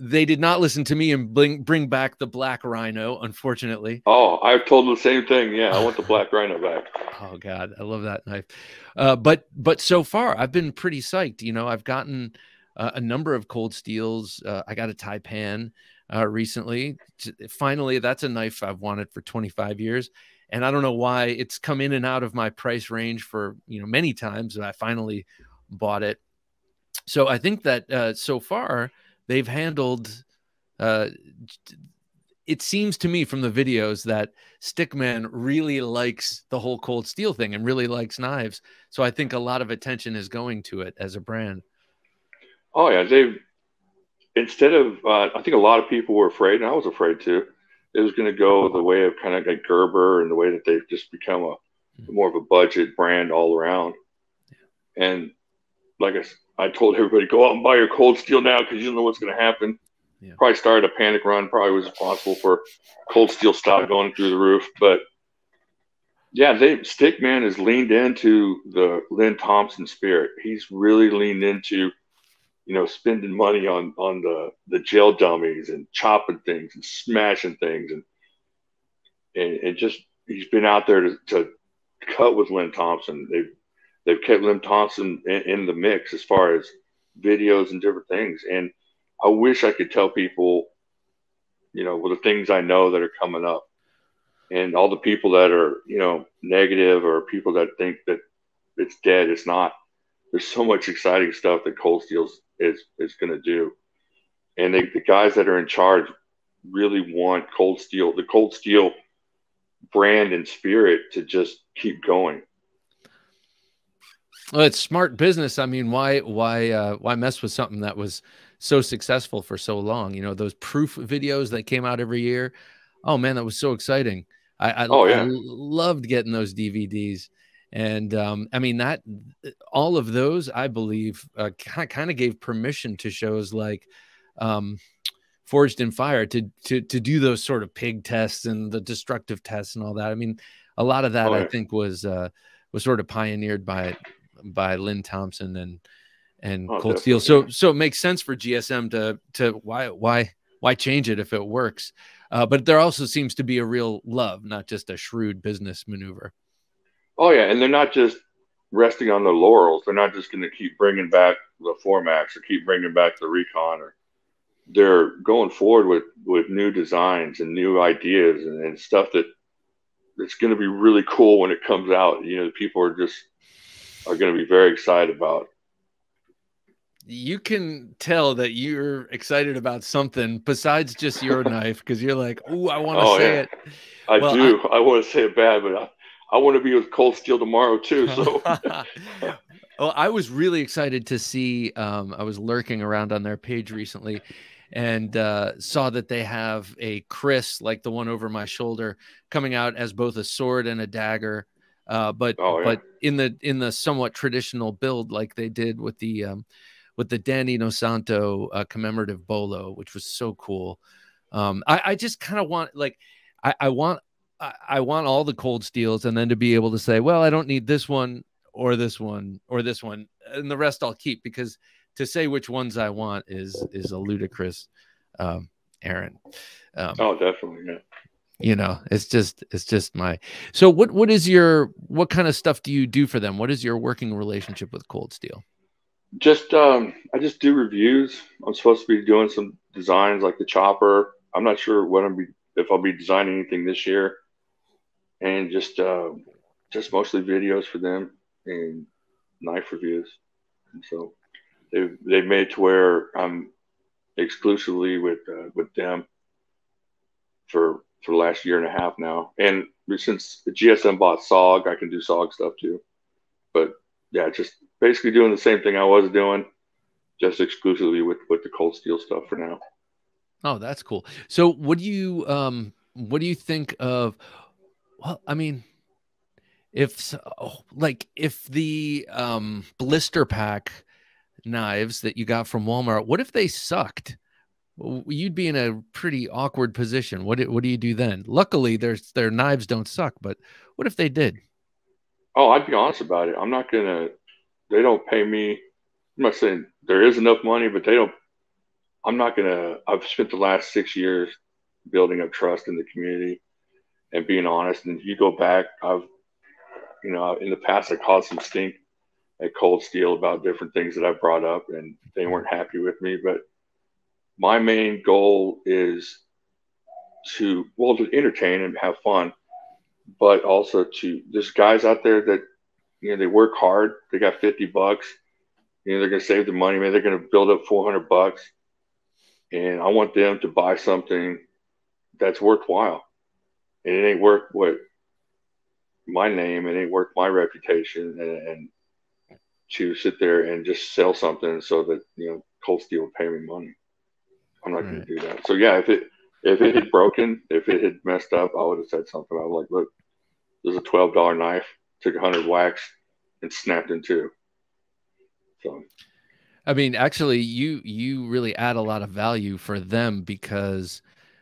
They did not listen to me and bring bring back the Black Rhino, unfortunately. Oh, I've told them the same thing. Yeah, I want the Black Rhino back. Oh God, I love that knife. Uh, but but so far, I've been pretty psyched. You know, I've gotten uh, a number of Cold Steels. Uh, I got a Taipan uh, recently. Finally, that's a knife I've wanted for twenty-five years, and I don't know why it's come in and out of my price range for you know many times, and I finally bought it. So I think that uh, so far, they've handled, uh, it seems to me from the videos that Stickman really likes the whole Cold Steel thing and really likes knives. So I think a lot of attention is going to it as a brand. Oh, yeah. They've, instead of, uh, I think a lot of people were afraid, and I was afraid too, it was going to go the way of kind of like Gerber, and the way that they've just become a more of a budget brand all around. Yeah. And like I said, I told everybody, go out and buy your Cold Steel now, because you don't know what's going to happen. Yeah. Probably started a panic run. Probably was responsible for Cold Steel stock going through the roof. But yeah, they Stickman has leaned into the Lynn Thompson spirit. He's really leaned into, you know, spending money on on the the gel dummies and chopping things and smashing things, and and, and just he's been out there to, to cut with Lynn Thompson. They've They've kept Lynn Thompson in, in the mix as far as videos and different things. And I wish I could tell people, you know, well, the things I know that are coming up, and all the people that are, you know, negative, or people that think that it's dead. It's not. There's so much exciting stuff that Cold Steel is, is going to do. And they, the guys that are in charge really want Cold Steel, the Cold Steel brand and spirit, to just keep going. Well, it's smart business. I mean, why, why, uh, why mess with something that was so successful for so long? You know, those proof videos that came out every year. Oh man, that was so exciting. I, I, oh, yeah. I loved getting those D V Ds, And um, I mean, that all of those, I believe, uh, kind of gave permission to shows like um, Forged in Fire to, to, to do those sort of pig tests and the destructive tests and all that. I mean, a lot of that, oh, I think, was uh, was sort of pioneered by by Lynn Thompson and and oh, Cold Steel. So so it makes sense for G S M to to why why why change it if it works? Uh, but there also seems to be a real love, not just a shrewd business maneuver. Oh, yeah. And they're not just resting on their laurels. They're not just going to keep bringing back the Formax or keep bringing back the Recon. Or they're going forward with, with new designs and new ideas and, and stuff that it's going to be really cool when it comes out. You know, the people are just are going to be very excited about it. You can tell that you're excited about something besides just your knife, because you're like, ooh, I want to oh, say yeah. it. I well, do. I, I want to say it bad, but I, I want to be with Cold Steel tomorrow too. So, well, I was really excited to see. Um, I was lurking around on their page recently, and uh, saw that they have a Chris, like the one over my shoulder, coming out as both a sword and a dagger, uh, but oh, yeah. but in the in the somewhat traditional build, like they did with the um, with the Danny Nosanto uh, commemorative bolo, which was so cool. Um, I, I just kind of want like I, I want. I want all the Cold Steels, and then to be able to say, well, I don't need this one or this one or this one, and the rest I'll keep, because to say which ones I want is, is a ludicrous um, errand. Um, oh, definitely. Yeah. You know, it's just, it's just my, so what, what is your, what kind of stuff do you do for them? What is your working relationship with Cold Steel? Just, um, I just do reviews. I'm supposed to be doing some designs like the chopper. I'm not sure what I'm be, if I'll be designing anything this year. And just uh, just mostly videos for them and knife reviews. And so they've, they've made it to where I'm exclusively with uh, with them for for the last year and a half now. And since the G S M bought S O G, I can do S O G stuff too. But yeah, just basically doing the same thing I was doing, just exclusively with, with the Cold Steel stuff for now. Oh, that's cool. So what do you um, what do you think of... Well, I mean, if so, like if the um, blister pack knives that you got from Walmart, what if they sucked? You'd be in a pretty awkward position. What do, what do you do then? Luckily, there's their knives don't suck, but what if they did? Oh, I'd be honest about it. I'm not gonna. They don't pay me. I'm not saying there is enough money, but they don't. I'm not gonna. I've spent the last six years building up trust in the community. And being honest, and if you go back, I've, you know, in the past, I caused some stink at Cold Steel about different things that I brought up, and they weren't happy with me. But my main goal is to, well, to entertain and have fun, but also to, there's guys out there that, you know, they work hard, they got fifty bucks, you know, they're going to save the money, man, they're going to build up four hundred bucks, and I want them to buy something that's worthwhile. And it ain't worth what my name, it ain't worth my reputation, and, and to sit there and just sell something so that, you know, Cold Steel will pay me money. I'm not going to do that. So yeah, if it if it had broken, if it had messed up, I would have said something. I was like, look, there's a twelve dollar knife, took one hundred whacks and snapped in two. So. I mean, actually, you you really add a lot of value for them because.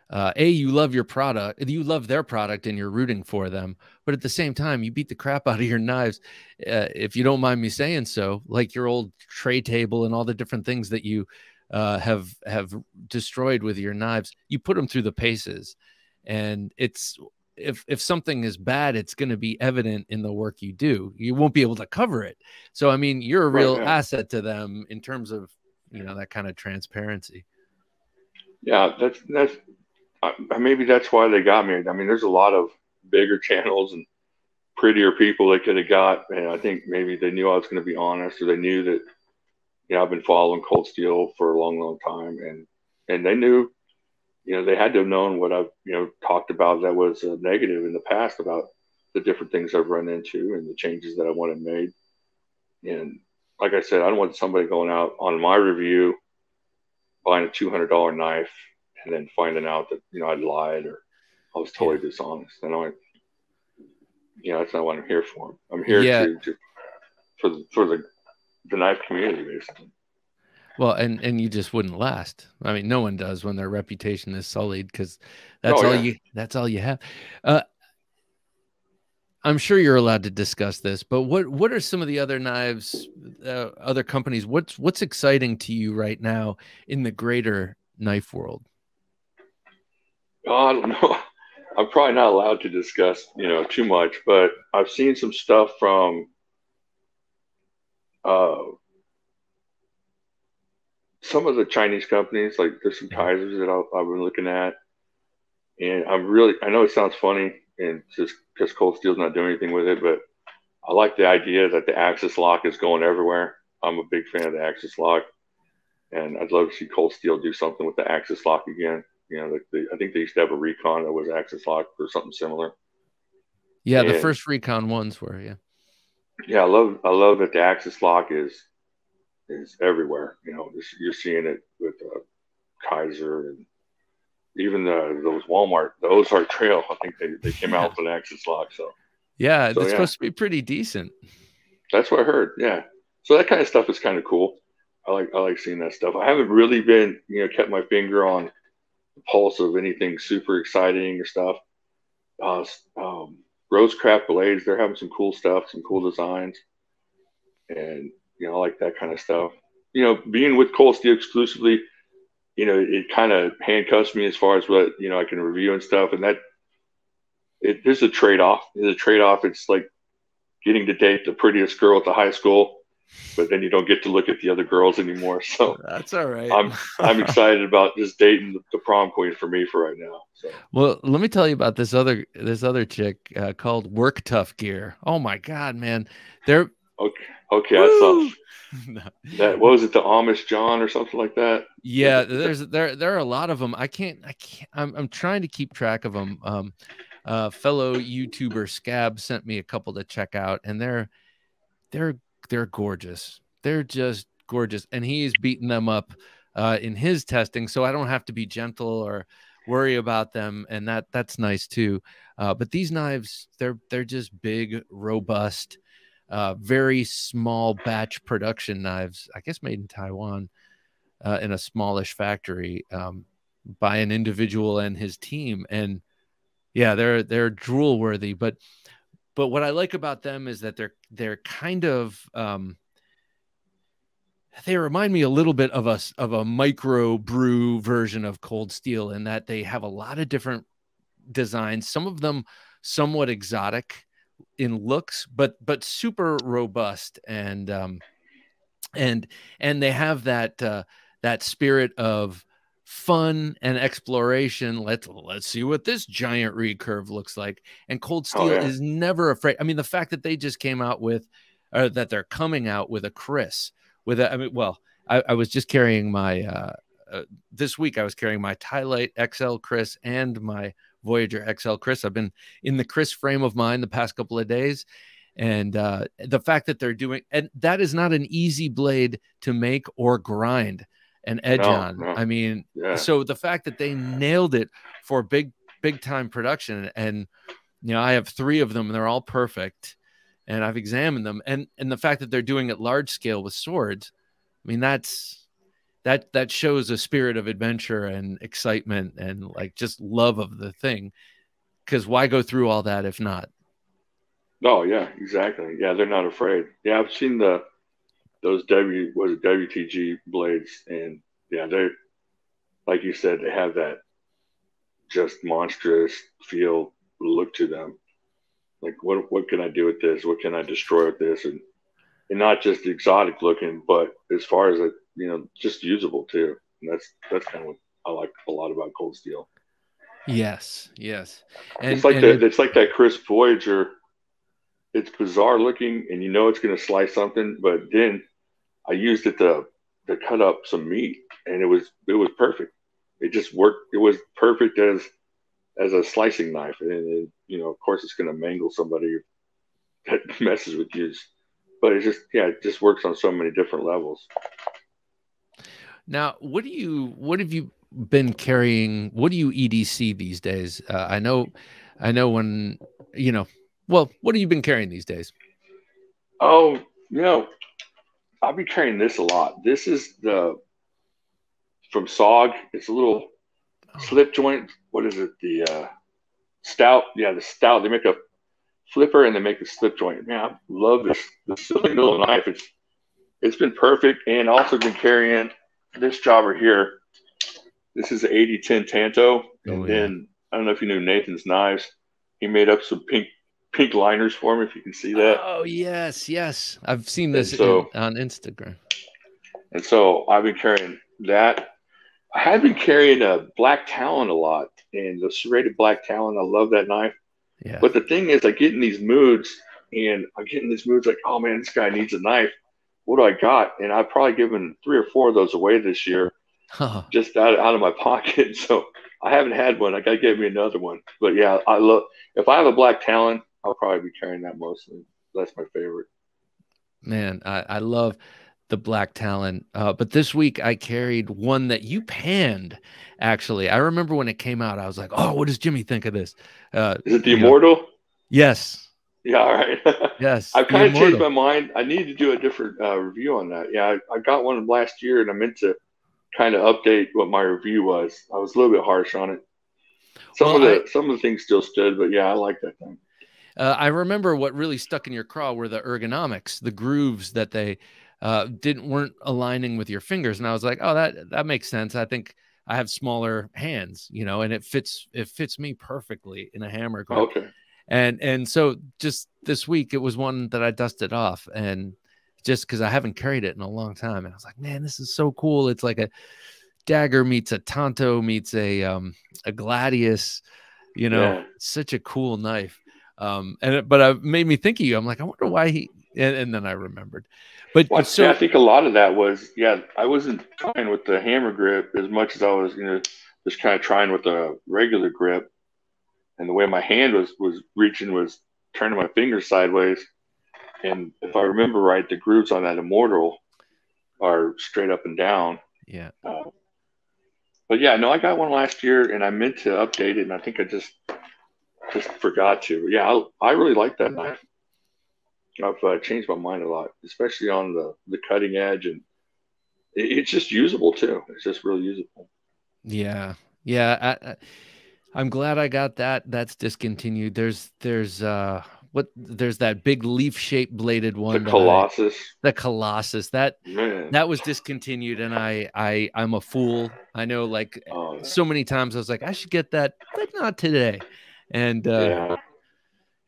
Uh, a, you love your product, you love their product, and you're rooting for them. But at the same time, you beat the crap out of your knives, uh, if you don't mind me saying so. Like your old tray table and all the different things that you uh, have have destroyed with your knives, you put them through the paces. And it's if if something is bad, it's going to be evident in the work you do. You won't be able to cover it. So I mean, you're a real right, yeah. asset to them in terms of you know that kind of transparency. Yeah, that's that's. I, maybe that's why they got me. I mean, there's a lot of bigger channels and prettier people they could have got. And I think maybe they knew I was going to be honest, or they knew that, you know, I've been following Cold Steel for a long, long time. And, and they knew, you know, they had to have known what I've, you know, talked about that was a negative in the past about the different things I've run into and the changes that I wanted made. And like I said, I don't want somebody going out on my review, buying a two hundred dollar knife, and then finding out that, you know, I lied or I was totally yeah. dishonest. And I, you know, that's not what I'm here for. I'm here yeah. to, to for the, for the the knife community, basically. Well, and and you just wouldn't last. I mean, no one does when their reputation is sullied, because that's oh, all yeah. you that's all you have. Uh, I'm sure you're allowed to discuss this, but what what are some of the other knives, uh, other companies? What's what's exciting to you right now in the greater knife world? Oh, I don't know. I'm probably not allowed to discuss, you know, too much, but I've seen some stuff from uh, some of the Chinese companies. Like there's some Kaisers that I'll, I've been looking at, and I'm really, I know it sounds funny, and just because Cold Steel's not doing anything with it, but I like the idea that the Axis lock is going everywhere. I'm a big fan of the Axis lock, and I'd love to see Cold Steel do something with the Axis lock again. You know, the, the, I think they used to have a Recon that was Axis lock or something similar. Yeah, and the first Recon ones were, yeah. Yeah, I love I love that the Axis lock is is everywhere. You know, just, you're seeing it with uh, Kaiser, and even the those Walmart, the Ozark Trail. I think they, they came out with an Axis lock. So yeah, so, it's yeah. supposed to be pretty decent. That's what I heard. Yeah, so that kind of stuff is kind of cool. I like I like seeing that stuff. I haven't really been, you know, kept my finger on pulse of anything super exciting or stuff. Uh, um, Rosecraft Blades, they're having some cool stuff, some cool designs, and you know, I like that kind of stuff. You know, being with Cold Steel exclusively, you know, it kind of handcuffs me as far as what, you know, I can review and stuff, and that it there's a trade-off. There's a trade-off. It's like getting to date the prettiest girl at the high school, but then you don't get to look at the other girls anymore. So that's all right. I'm I'm excited about just dating the, the prom queen for me for right now. So. Well, let me tell you about this other this other chick uh, called Work Tough Gear. Oh my God, man! They're okay. Okay, woo! I saw no. that. What was it? The Amish John or something like that? Yeah, there's there there are a lot of them. I can't I can't. I'm I'm trying to keep track of them. Um, uh, fellow YouTuber Scab sent me a couple to check out, and they're they're. They're gorgeous. They're just gorgeous. And he's beating them up uh, in his testing. So I don't have to be gentle or worry about them. And that that's nice too. Uh, but these knives, they're, they're just big, robust, uh, very small batch production knives, I guess made in Taiwan uh, in a smallish factory um, by an individual and his team. And yeah, they're, they're drool worthy, but But what I like about them is that they're they're kind of um, they remind me a little bit of a of a micro brew version of Cold Steel, in that they have a lot of different designs. Some of them somewhat exotic in looks, but but super robust, and um, and and they have that uh, that spirit of fun and exploration. Let's let's see what this giant recurve looks like. And Cold Steel oh, yeah. is never afraid. I mean, the fact that they just came out with, or that they're coming out with a Chris, with a, I mean, well, I, I was just carrying my uh, uh this week I was carrying my Tylite X L Chris and my Voyager X L Chris. I've been in the Chris frame of mind the past couple of days, and uh the fact that they're doing, and that is not an easy blade to make or grind and edge no, on. No. I mean, yeah. so the fact that they nailed it for big, big time production, and, you know, I have three of them and they're all perfect, and I've examined them, and, and the fact that they're doing it large scale with swords. I mean, that's, that, that shows a spirit of adventure and excitement and like just love of the thing. 'Cause why go through all that if not? Oh yeah, exactly. Yeah. They're not afraid. Yeah. I've seen the, Those W was it W T G blades, and yeah, they, like you said, they have that just monstrous feel look to them. Like what what can I do with this? What can I destroy with this? And and not just exotic looking, but as far as it, you know, just usable too. And that's that's kind of what I like a lot about Cold Steel. Yes, yes. And, it's like and that. It, it's like that Chris Voyager. It's bizarre looking, and you know it's going to slice something, but then I used it to to cut up some meat, and it was it was perfect. It just worked. It was perfect as as a slicing knife, and, and you know, of course, it's going to mangle somebody that messes with you. But it just yeah, it just works on so many different levels. Now, what do you what have you been carrying? What do you E D C these days? Uh, I know, I know when you know. Well, what have you been carrying these days? Oh, you know, I've been carrying this a lot. This is the from S O G. It's a little slip joint. What is it? The uh, Stout. Yeah, the Stout. They make a flipper and they make a slip joint. Man, I love this, this silly little knife. It's it's been perfect. And also been carrying this jobber here. This is an eighty ten Tanto. And oh, yeah. then I don't know if you knew Nathan's knives. He made up some pink pink liners for me, if you can see that. Oh, yes, yes. I've seen this so, in, on Instagram. And so I've been carrying that. I have been carrying a Black Talon a lot, and the serrated Black Talon. I love that knife. Yeah. But the thing is, I get in these moods, and I get in these moods like, oh, man, this guy needs a knife. What do I got? And I've probably given three or four of those away this year, huh. just out, out of my pocket. So I haven't had one. I got to give me another one. But, yeah, I love – if I have a Black Talon, I'll probably be carrying that mostly. That's my favorite. Man, I, I love the Black Talon. Uh, but this week I carried one that you panned, actually. I remember when it came out, I was like, oh, what does Jimmy think of this? Uh, Is it the Immortal? Know. Yes. Yeah, all right. Yes. I've kind of changed my mind. I need to do a different uh, review on that. Yeah, I, I got one last year, and I meant to kind of update what my review was. I was a little bit harsh on it. Some well, of the I, some of the things still stood, but, yeah, I like that thing. Uh, I remember what really stuck in your craw were the ergonomics, the grooves that they uh, didn't weren't aligning with your fingers. And I was like, oh, that that makes sense. I think I have smaller hands, you know, and it fits it fits me perfectly in a hammer grip. Okay. And and so just this week it was one that I dusted off, and just because I haven't carried it in a long time, and I was like, man, this is so cool. It's like a dagger meets a Tanto meets a um, a Gladius, you know, yeah. Such a cool knife. Um, and it, but it made me think of you. I'm like, I wonder why he, and, and then I remembered, but well, so yeah, I think a lot of that was, yeah, I wasn't trying with the hammer grip as much as I was, you know, just kind of trying with a regular grip, and the way my hand was, was reaching was turning my fingers sideways. And if I remember right, the grooves on that Immortal are straight up and down. Yeah. Uh, but yeah, no, I got one last year and I meant to update it. And I think I just, Just forgot to. Yeah, I, I really like that knife. I've uh, changed my mind a lot, especially on the, the cutting edge. And it, it's just usable, too. It's just really usable. Yeah. Yeah. I, I, I'm glad I got that. That's discontinued. There's there's uh what there's that big leaf-shaped bladed one. The Colossus. I, the Colossus. That Man. that was discontinued, and I, I, I'm a fool. I know, like, oh, so many times I was like, I should get that, but not today. And, uh, yeah.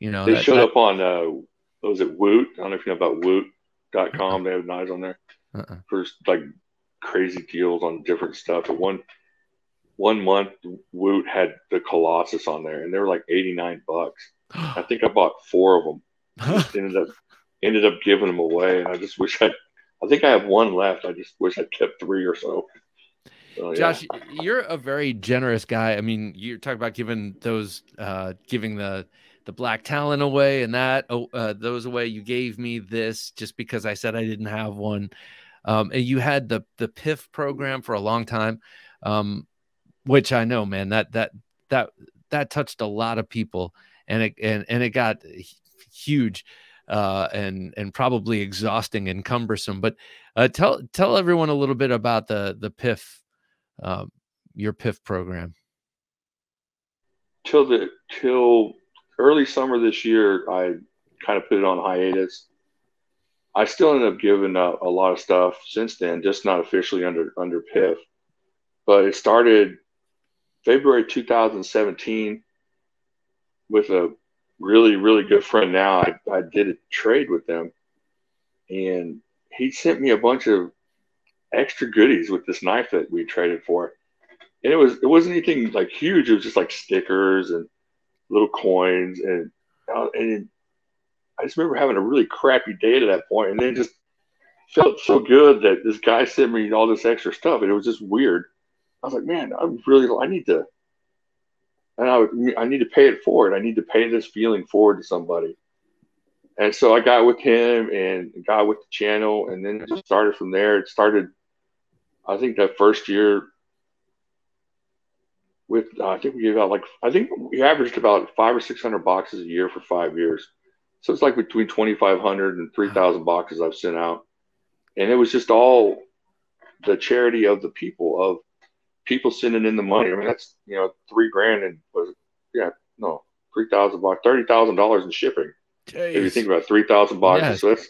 you know, they that, showed that, up on, uh, what was it, Woot? I don't know if you know about Woot dot com. Uh-uh. They have knives on there uh-uh. for like crazy deals on different stuff. But one, one month, Woot had the Colossus on there, and they were like eighty-nine bucks. I think I bought four of them. ended up, ended up giving them away. And I just wish I, I think I have one left. I just wish I'd kept three or so. Oh, Josh, yeah. You're a very generous guy. I mean, you're talking about giving those, uh, giving the the Black Talon away and that oh, uh, those away. You gave me this just because I said I didn't have one. Um, and you had the the P I F program for a long time, um, which I know, man, that that that that touched a lot of people, and it and and it got huge. Uh, and and probably exhausting and cumbersome, but uh, tell tell everyone a little bit about the the P I F, uh, your P I F program. Till the till early summer this year, I kind of put it on hiatus. I still ended up giving up a lot of stuff since then, just not officially under under P I F. But it started February two thousand seventeen with a really, really good friend now. I, I did a trade with them, and he sent me a bunch of extra goodies with this knife that we traded for. And it was, it wasn't anything like huge. It was just like stickers and little coins. And, and I just remember having a really crappy day to that point, and then just felt so good that this guy sent me all this extra stuff. And it was just weird. I was like, man, I'm really, I need to, And I, I need to pay it forward. I need to pay this feeling forward to somebody. And so I got with him and got with the channel, and then it just started from there. It started, I think that first year, with uh, I think we gave out like I think we averaged about five or six hundred boxes a year for five years. So it's like between twenty-five hundred and three thousand boxes I've sent out. And it was just all the charity of the people, of people sending in the money. I mean, that's, you know, three grand and was, yeah, no, three thousand boxes, thirty thousand dollars in shipping. Jeez. If you think about three thousand boxes, yeah. So that's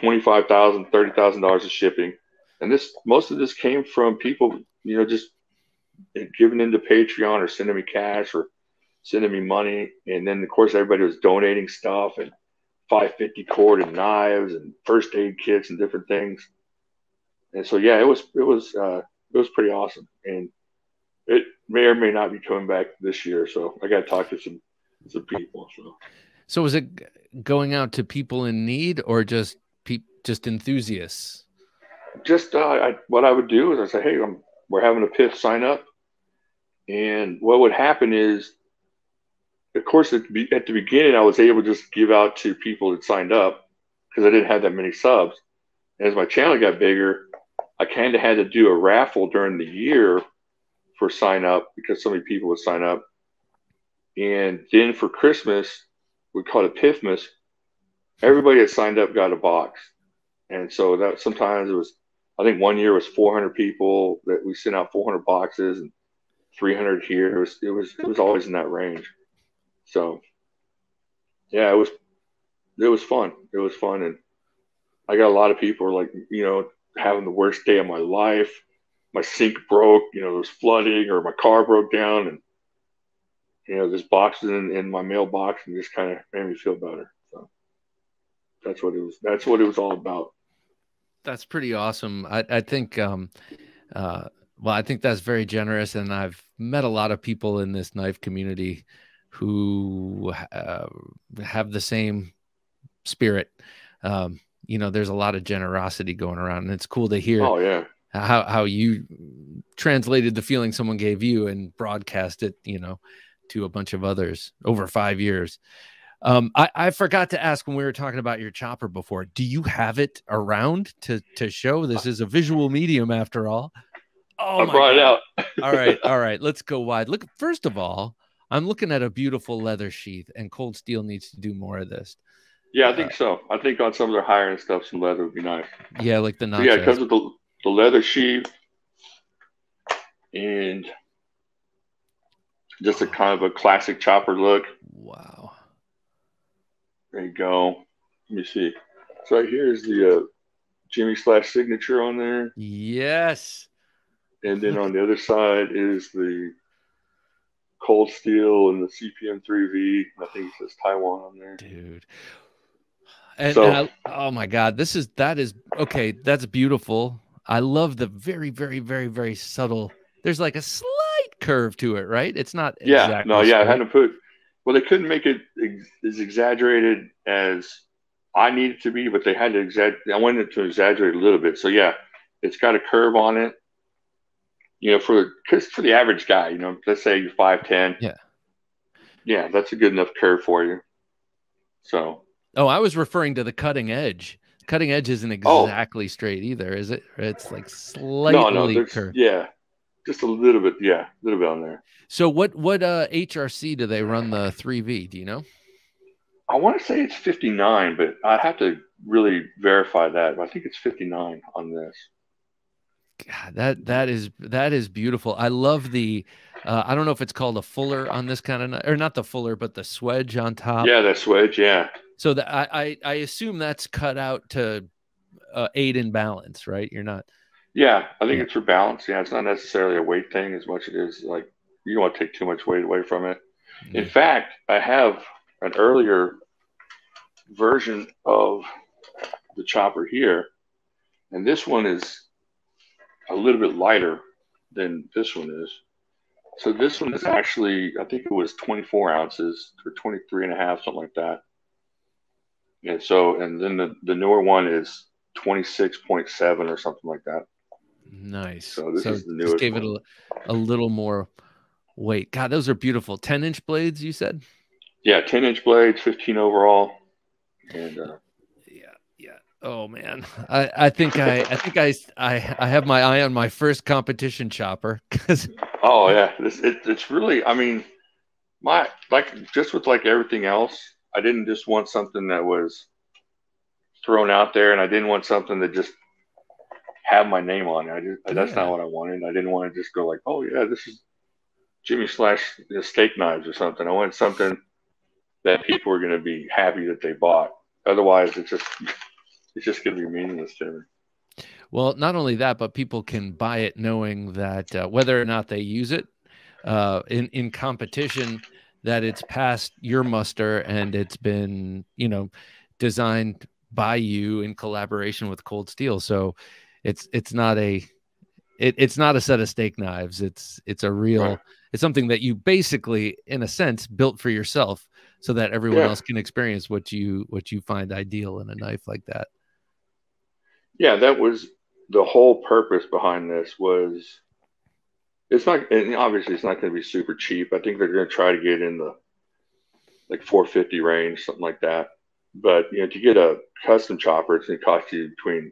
twenty-five thousand dollars, thirty thousand dollars in shipping. And this, most of this came from people, you know, just giving into Patreon or sending me cash or sending me money. And then, of course, everybody was donating stuff and five fifty cord and knives and first aid kits and different things. And so, yeah, it was, it was, uh, it was pretty awesome. And it may or may not be coming back this year. So I got to talk to some, some people. So, so was it going out to people in need or just pe just enthusiasts? Just, uh, I, what I would do is I say, hey, I'm, we're having a P I F sign up. And what would happen is, of course, at the, at the beginning, I was able to just give out to people that signed up because I didn't have that many subs. As my channel got bigger, I kind of had to do a raffle during the year for sign up because so many people would sign up. And then for Christmas, we call it Pifmas. Everybody that signed up got a box. And so that sometimes it was, I think one year was four hundred people that we sent out four hundred boxes and three hundred here. It was, it was, it was always in that range. So, yeah, it was, it was fun. It was fun. And I got a lot of people like, you know, having the worst day of my life. My sink broke, you know, there was flooding or my car broke down. And, you know, this box is in, in my mailbox and just kind of made me feel better. So that's what it was. That's what it was all about. That's pretty awesome. I, I think, um, uh, well, I think that's very generous. And I've met a lot of people in this knife community who uh, have the same spirit. Um, you know, there's a lot of generosity going around, and it's cool to hear oh, yeah. how, how you translated the feeling someone gave you and broadcast it, you know, to a bunch of others over five years. Um, I, I forgot to ask when we were talking about your chopper before, do you have it around to, to show? This is a visual medium after all. Oh, I brought it out. All right. All right. Let's go wide. Look, first of all, I'm looking at a beautiful leather sheath, and Cold Steel needs to do more of this. Yeah, I think uh, so. I think on some of their higher end stuff, some leather would be nice. Yeah, like the nachos. Yeah, it comes with the, the leather sheath and just a kind of a classic chopper look. Wow. There you go. Let me see. So here's the uh, Jimislash signature on there. Yes. And then on the other side is the Cold Steel and the C P M three V. I think it says Taiwan on there, dude. And, so, and I, oh my God, this is that is okay. That's beautiful. I love the very, very, very, very subtle. There's like a slight curve to it, right? It's not. Yeah, exactly no, yeah. Straight. I had to put. Well, they couldn't make it ex as exaggerated as I needed to be, but they had to exaggerate. I wanted to exaggerate a little bit. So yeah, it's got a curve on it. You know, for because for the average guy, you know, let's say you're five ten. Yeah. Yeah, that's a good enough curve for you. So. Oh, I was referring to the cutting edge. Cutting edge isn't exactly oh. straight either, is it? It's like slightly no, no, curved. Yeah, just a little bit. Yeah, a little bit on there. So what, what uh, H R C do they run the three V? Do you know? I want to say it's fifty-nine, but I have to really verify that. I think it's fifty-nine on this. God, that that is that is beautiful. I love the. Uh, I don't know if it's called a fuller on this kind of, or not the fuller, but the swedge on top. Yeah, that swedge. Yeah. So that I, I I assume that's cut out to uh, aid in balance, right? You're not. Yeah, I think yeah. it's for balance. Yeah, it's not necessarily a weight thing as much as it is like you don't want to take too much weight away from it. Mm-hmm. In fact, I have an earlier version of the chopper here, and this one is a little bit lighter than this one is. So this one is actually, I think it was twenty-four ounces or twenty-three and a half, something like that. And so, and then the, the newer one is twenty-six point seven or something like that. Nice. So this so is the newest just gave one. it a, a little more weight. God, those are beautiful. ten inch blades, you said? Yeah. ten inch blades, fifteen overall. And, uh, oh man, I, I think I I think I I I have my eye on my first competition chopper because Oh yeah, this it, it's really. I mean, my like just with like everything else, I didn't just want something that was thrown out there, and I didn't want something that just have my name on it. I just, yeah. That's not what I wanted. I didn't want to just go like, oh yeah, this is Jimislash steak knives or something. I wanted something that people were going to be happy that they bought. Otherwise, it's just it's just going to be meaningless to me. Well, not only that, but people can buy it knowing that uh, whether or not they use it uh, in, in competition, that it's passed your muster and it's been, you know, designed by you in collaboration with Cold Steel. So it's it's not a it, it's not a set of steak knives. It's it's a real right. It's something that you basically, in a sense, built for yourself so that everyone yeah. else can experience what you what you find ideal in a knife like that. Yeah, that was the whole purpose behind this. Was it's not, and obviously it's not going to be super cheap. I think they're going to try to get in the like four fifty range, something like that. But you know, to get a custom chopper, it's going to cost you between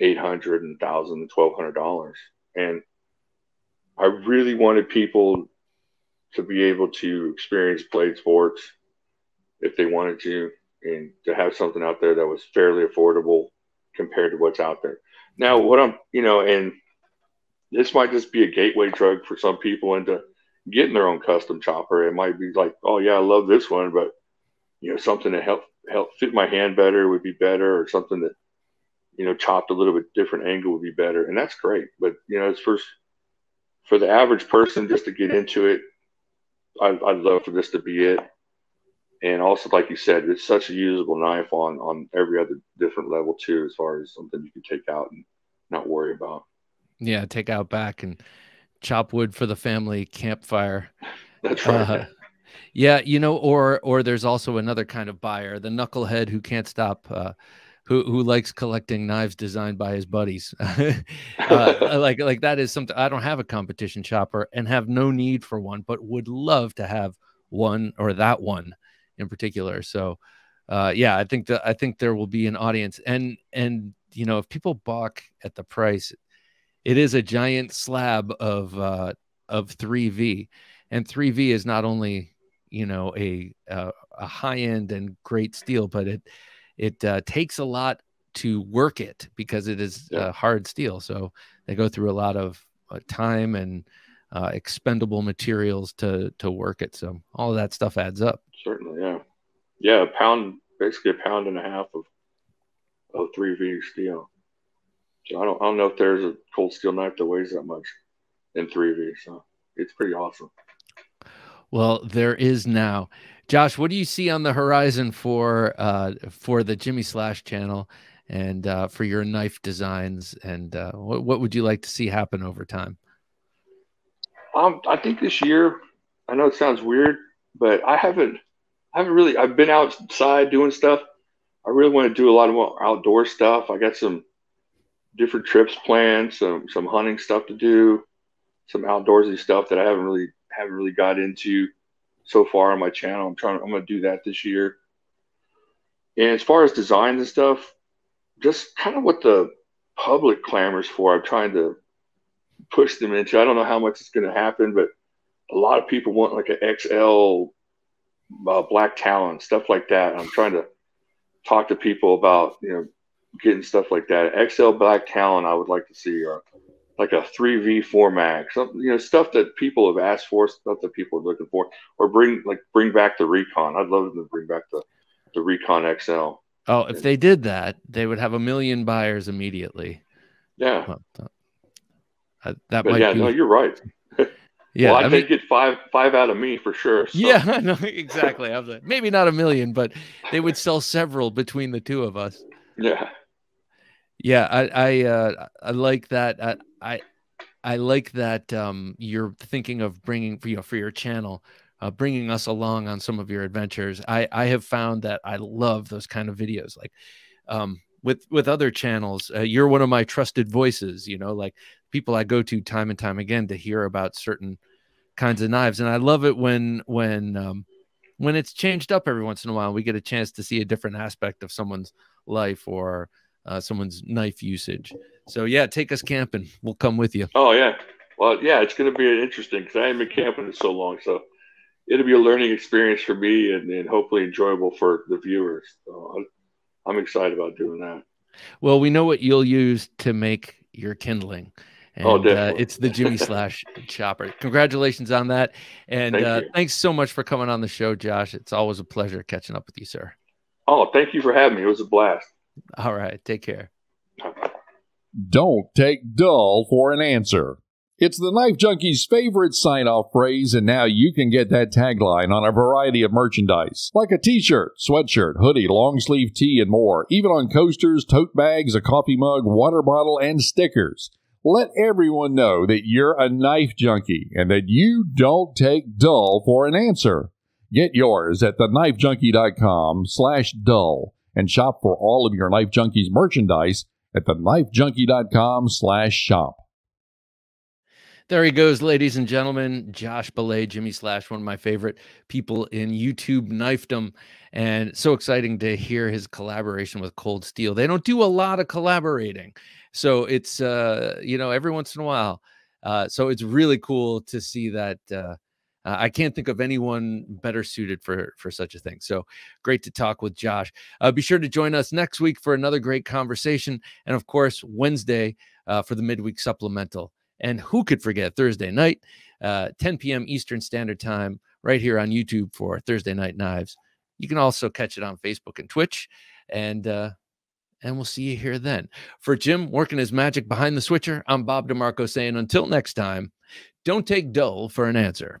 eight hundred dollars and one thousand dollars and twelve hundred dollars. And I really wanted people to be able to experience blade sports if they wanted to, and to have something out there that was fairly affordable compared to what's out there now. What I'm, you know, and this might just be a gateway drug for some people into getting their own custom chopper. It might be like, oh yeah, I love this one, but you know, something that help help fit my hand better would be better, or something that, you know, chopped a little bit different angle would be better. And that's great, but you know, it's for for the average person just to get into it. I, I'd love for this to be it. And also, like you said, it's such a usable knife on on every other different level too, as far as something you can take out and not worry about. Yeah, take out back and chop wood for the family campfire. That's right. Uh, yeah, you know, or or there's also another kind of buyer, the knucklehead who can't stop, uh, who who likes collecting knives designed by his buddies. uh, like like that is something. I don't have a competition chopper and have no need for one, but would love to have one, or that one in particular. So uh yeah, I think that I think there will be an audience, and and you know, if people balk at the price, it is a giant slab of uh of three V, and three V is not only, you know, a uh, a high-end and great steel, but it it uh, takes a lot to work it because it is uh, hard steel, so they go through a lot of uh, time and uh expendable materials to to work it, so all of that stuff adds up. Certainly, yeah. Yeah, a pound, basically a pound and a half of, of three V steel. So I don't, I don't know if there's a Cold Steel knife that weighs that much in three V, so it's pretty awesome. Well, there is now. Josh, what do you see on the horizon for uh, for the Jimislash channel and uh, for your knife designs, and uh, what, what would you like to see happen over time? Um, I think this year, I know it sounds weird, but I haven't I haven't really, I've been outside doing stuff. I really want to do a lot of more outdoor stuff. I got some different trips planned, some, some hunting stuff to do, some outdoorsy stuff that I haven't really, haven't really got into so far on my channel. I'm trying to, I'm going to do that this year. And as far as designs and stuff, just kind of what the public clamors for, I'm trying to push them into. I don't know how much it's going to happen, but a lot of people want like an X L uh, Black Talon, stuff like that. I'm trying to talk to people about, you know, getting stuff like that. X L Black Talon, I would like to see, or like a three V Formax, something, you know, stuff that people have asked for, stuff that people are looking for, or bring like bring back the Recon. I'd love to bring back the the Recon X L. Oh, if and, they did that, they would have a million buyers immediately. Yeah, well, uh, that but might. Yeah, be... no, you're right. Yeah, well, I, I think mean, get five five out of me for sure. So. Yeah, no, exactly. I was like, maybe not a million, but they would sell several between the two of us. Yeah, yeah. I I uh, I like that. I, I I like that. Um, you're thinking of bringing for you know, for your channel, uh, bringing us along on some of your adventures. I I have found that I love those kind of videos. Like, um, with with other channels, uh, you're one of my trusted voices. You know, like. People I go to time and time again to hear about certain kinds of knives. And I love it when, when, um, when it's changed up every once in a while, we get a chance to see a different aspect of someone's life or uh, someone's knife usage. So yeah, take us camping. We'll come with you. Oh yeah. Well, yeah, it's going to be interesting because I haven't been camping in so long. So it'll be a learning experience for me and, and hopefully enjoyable for the viewers. So I'm excited about doing that. Well, we know what you'll use to make your kindling. And, oh, definitely. Uh, it's the Jimislash Chopper. Congratulations on that. And thank uh, thanks so much for coming on the show, Josh. It's always a pleasure catching up with you, sir. Oh, thank you for having me. It was a blast. All right. Take care. Don't take dull for an answer. It's the Knife Junkie's favorite sign-off phrase, and now you can get that tagline on a variety of merchandise, like a t-shirt, sweatshirt, hoodie, long-sleeve tee, and more, even on coasters, tote bags, a coffee mug, water bottle, and stickers. Let everyone know that you're a Knife Junkie and that you don't take dull for an answer. Get yours at the knife junkie dot com slash dull and shop for all of your Knife Junkies merchandise at the knife junkie dot com slash shop. There he goes, ladies and gentlemen. Josh Balay, Jimislash, one of my favorite people in YouTube knifedom. And so exciting to hear his collaboration with Cold Steel. They don't do a lot of collaborating. So it's, uh, you know, every once in a while. Uh, so it's really cool to see that. Uh, I can't think of anyone better suited for, for such a thing. So great to talk with Josh. Uh, be sure to join us next week for another great conversation. And, of course, Wednesday uh, for the midweek supplemental. And who could forget Thursday night, uh, ten P M Eastern Standard Time, right here on YouTube for Thursday Night Knives. You can also catch it on Facebook and Twitch. And uh, and we'll see you here then. For Jim working his magic behind the switcher, I'm Bob DeMarco saying until next time, don't take dull for an answer.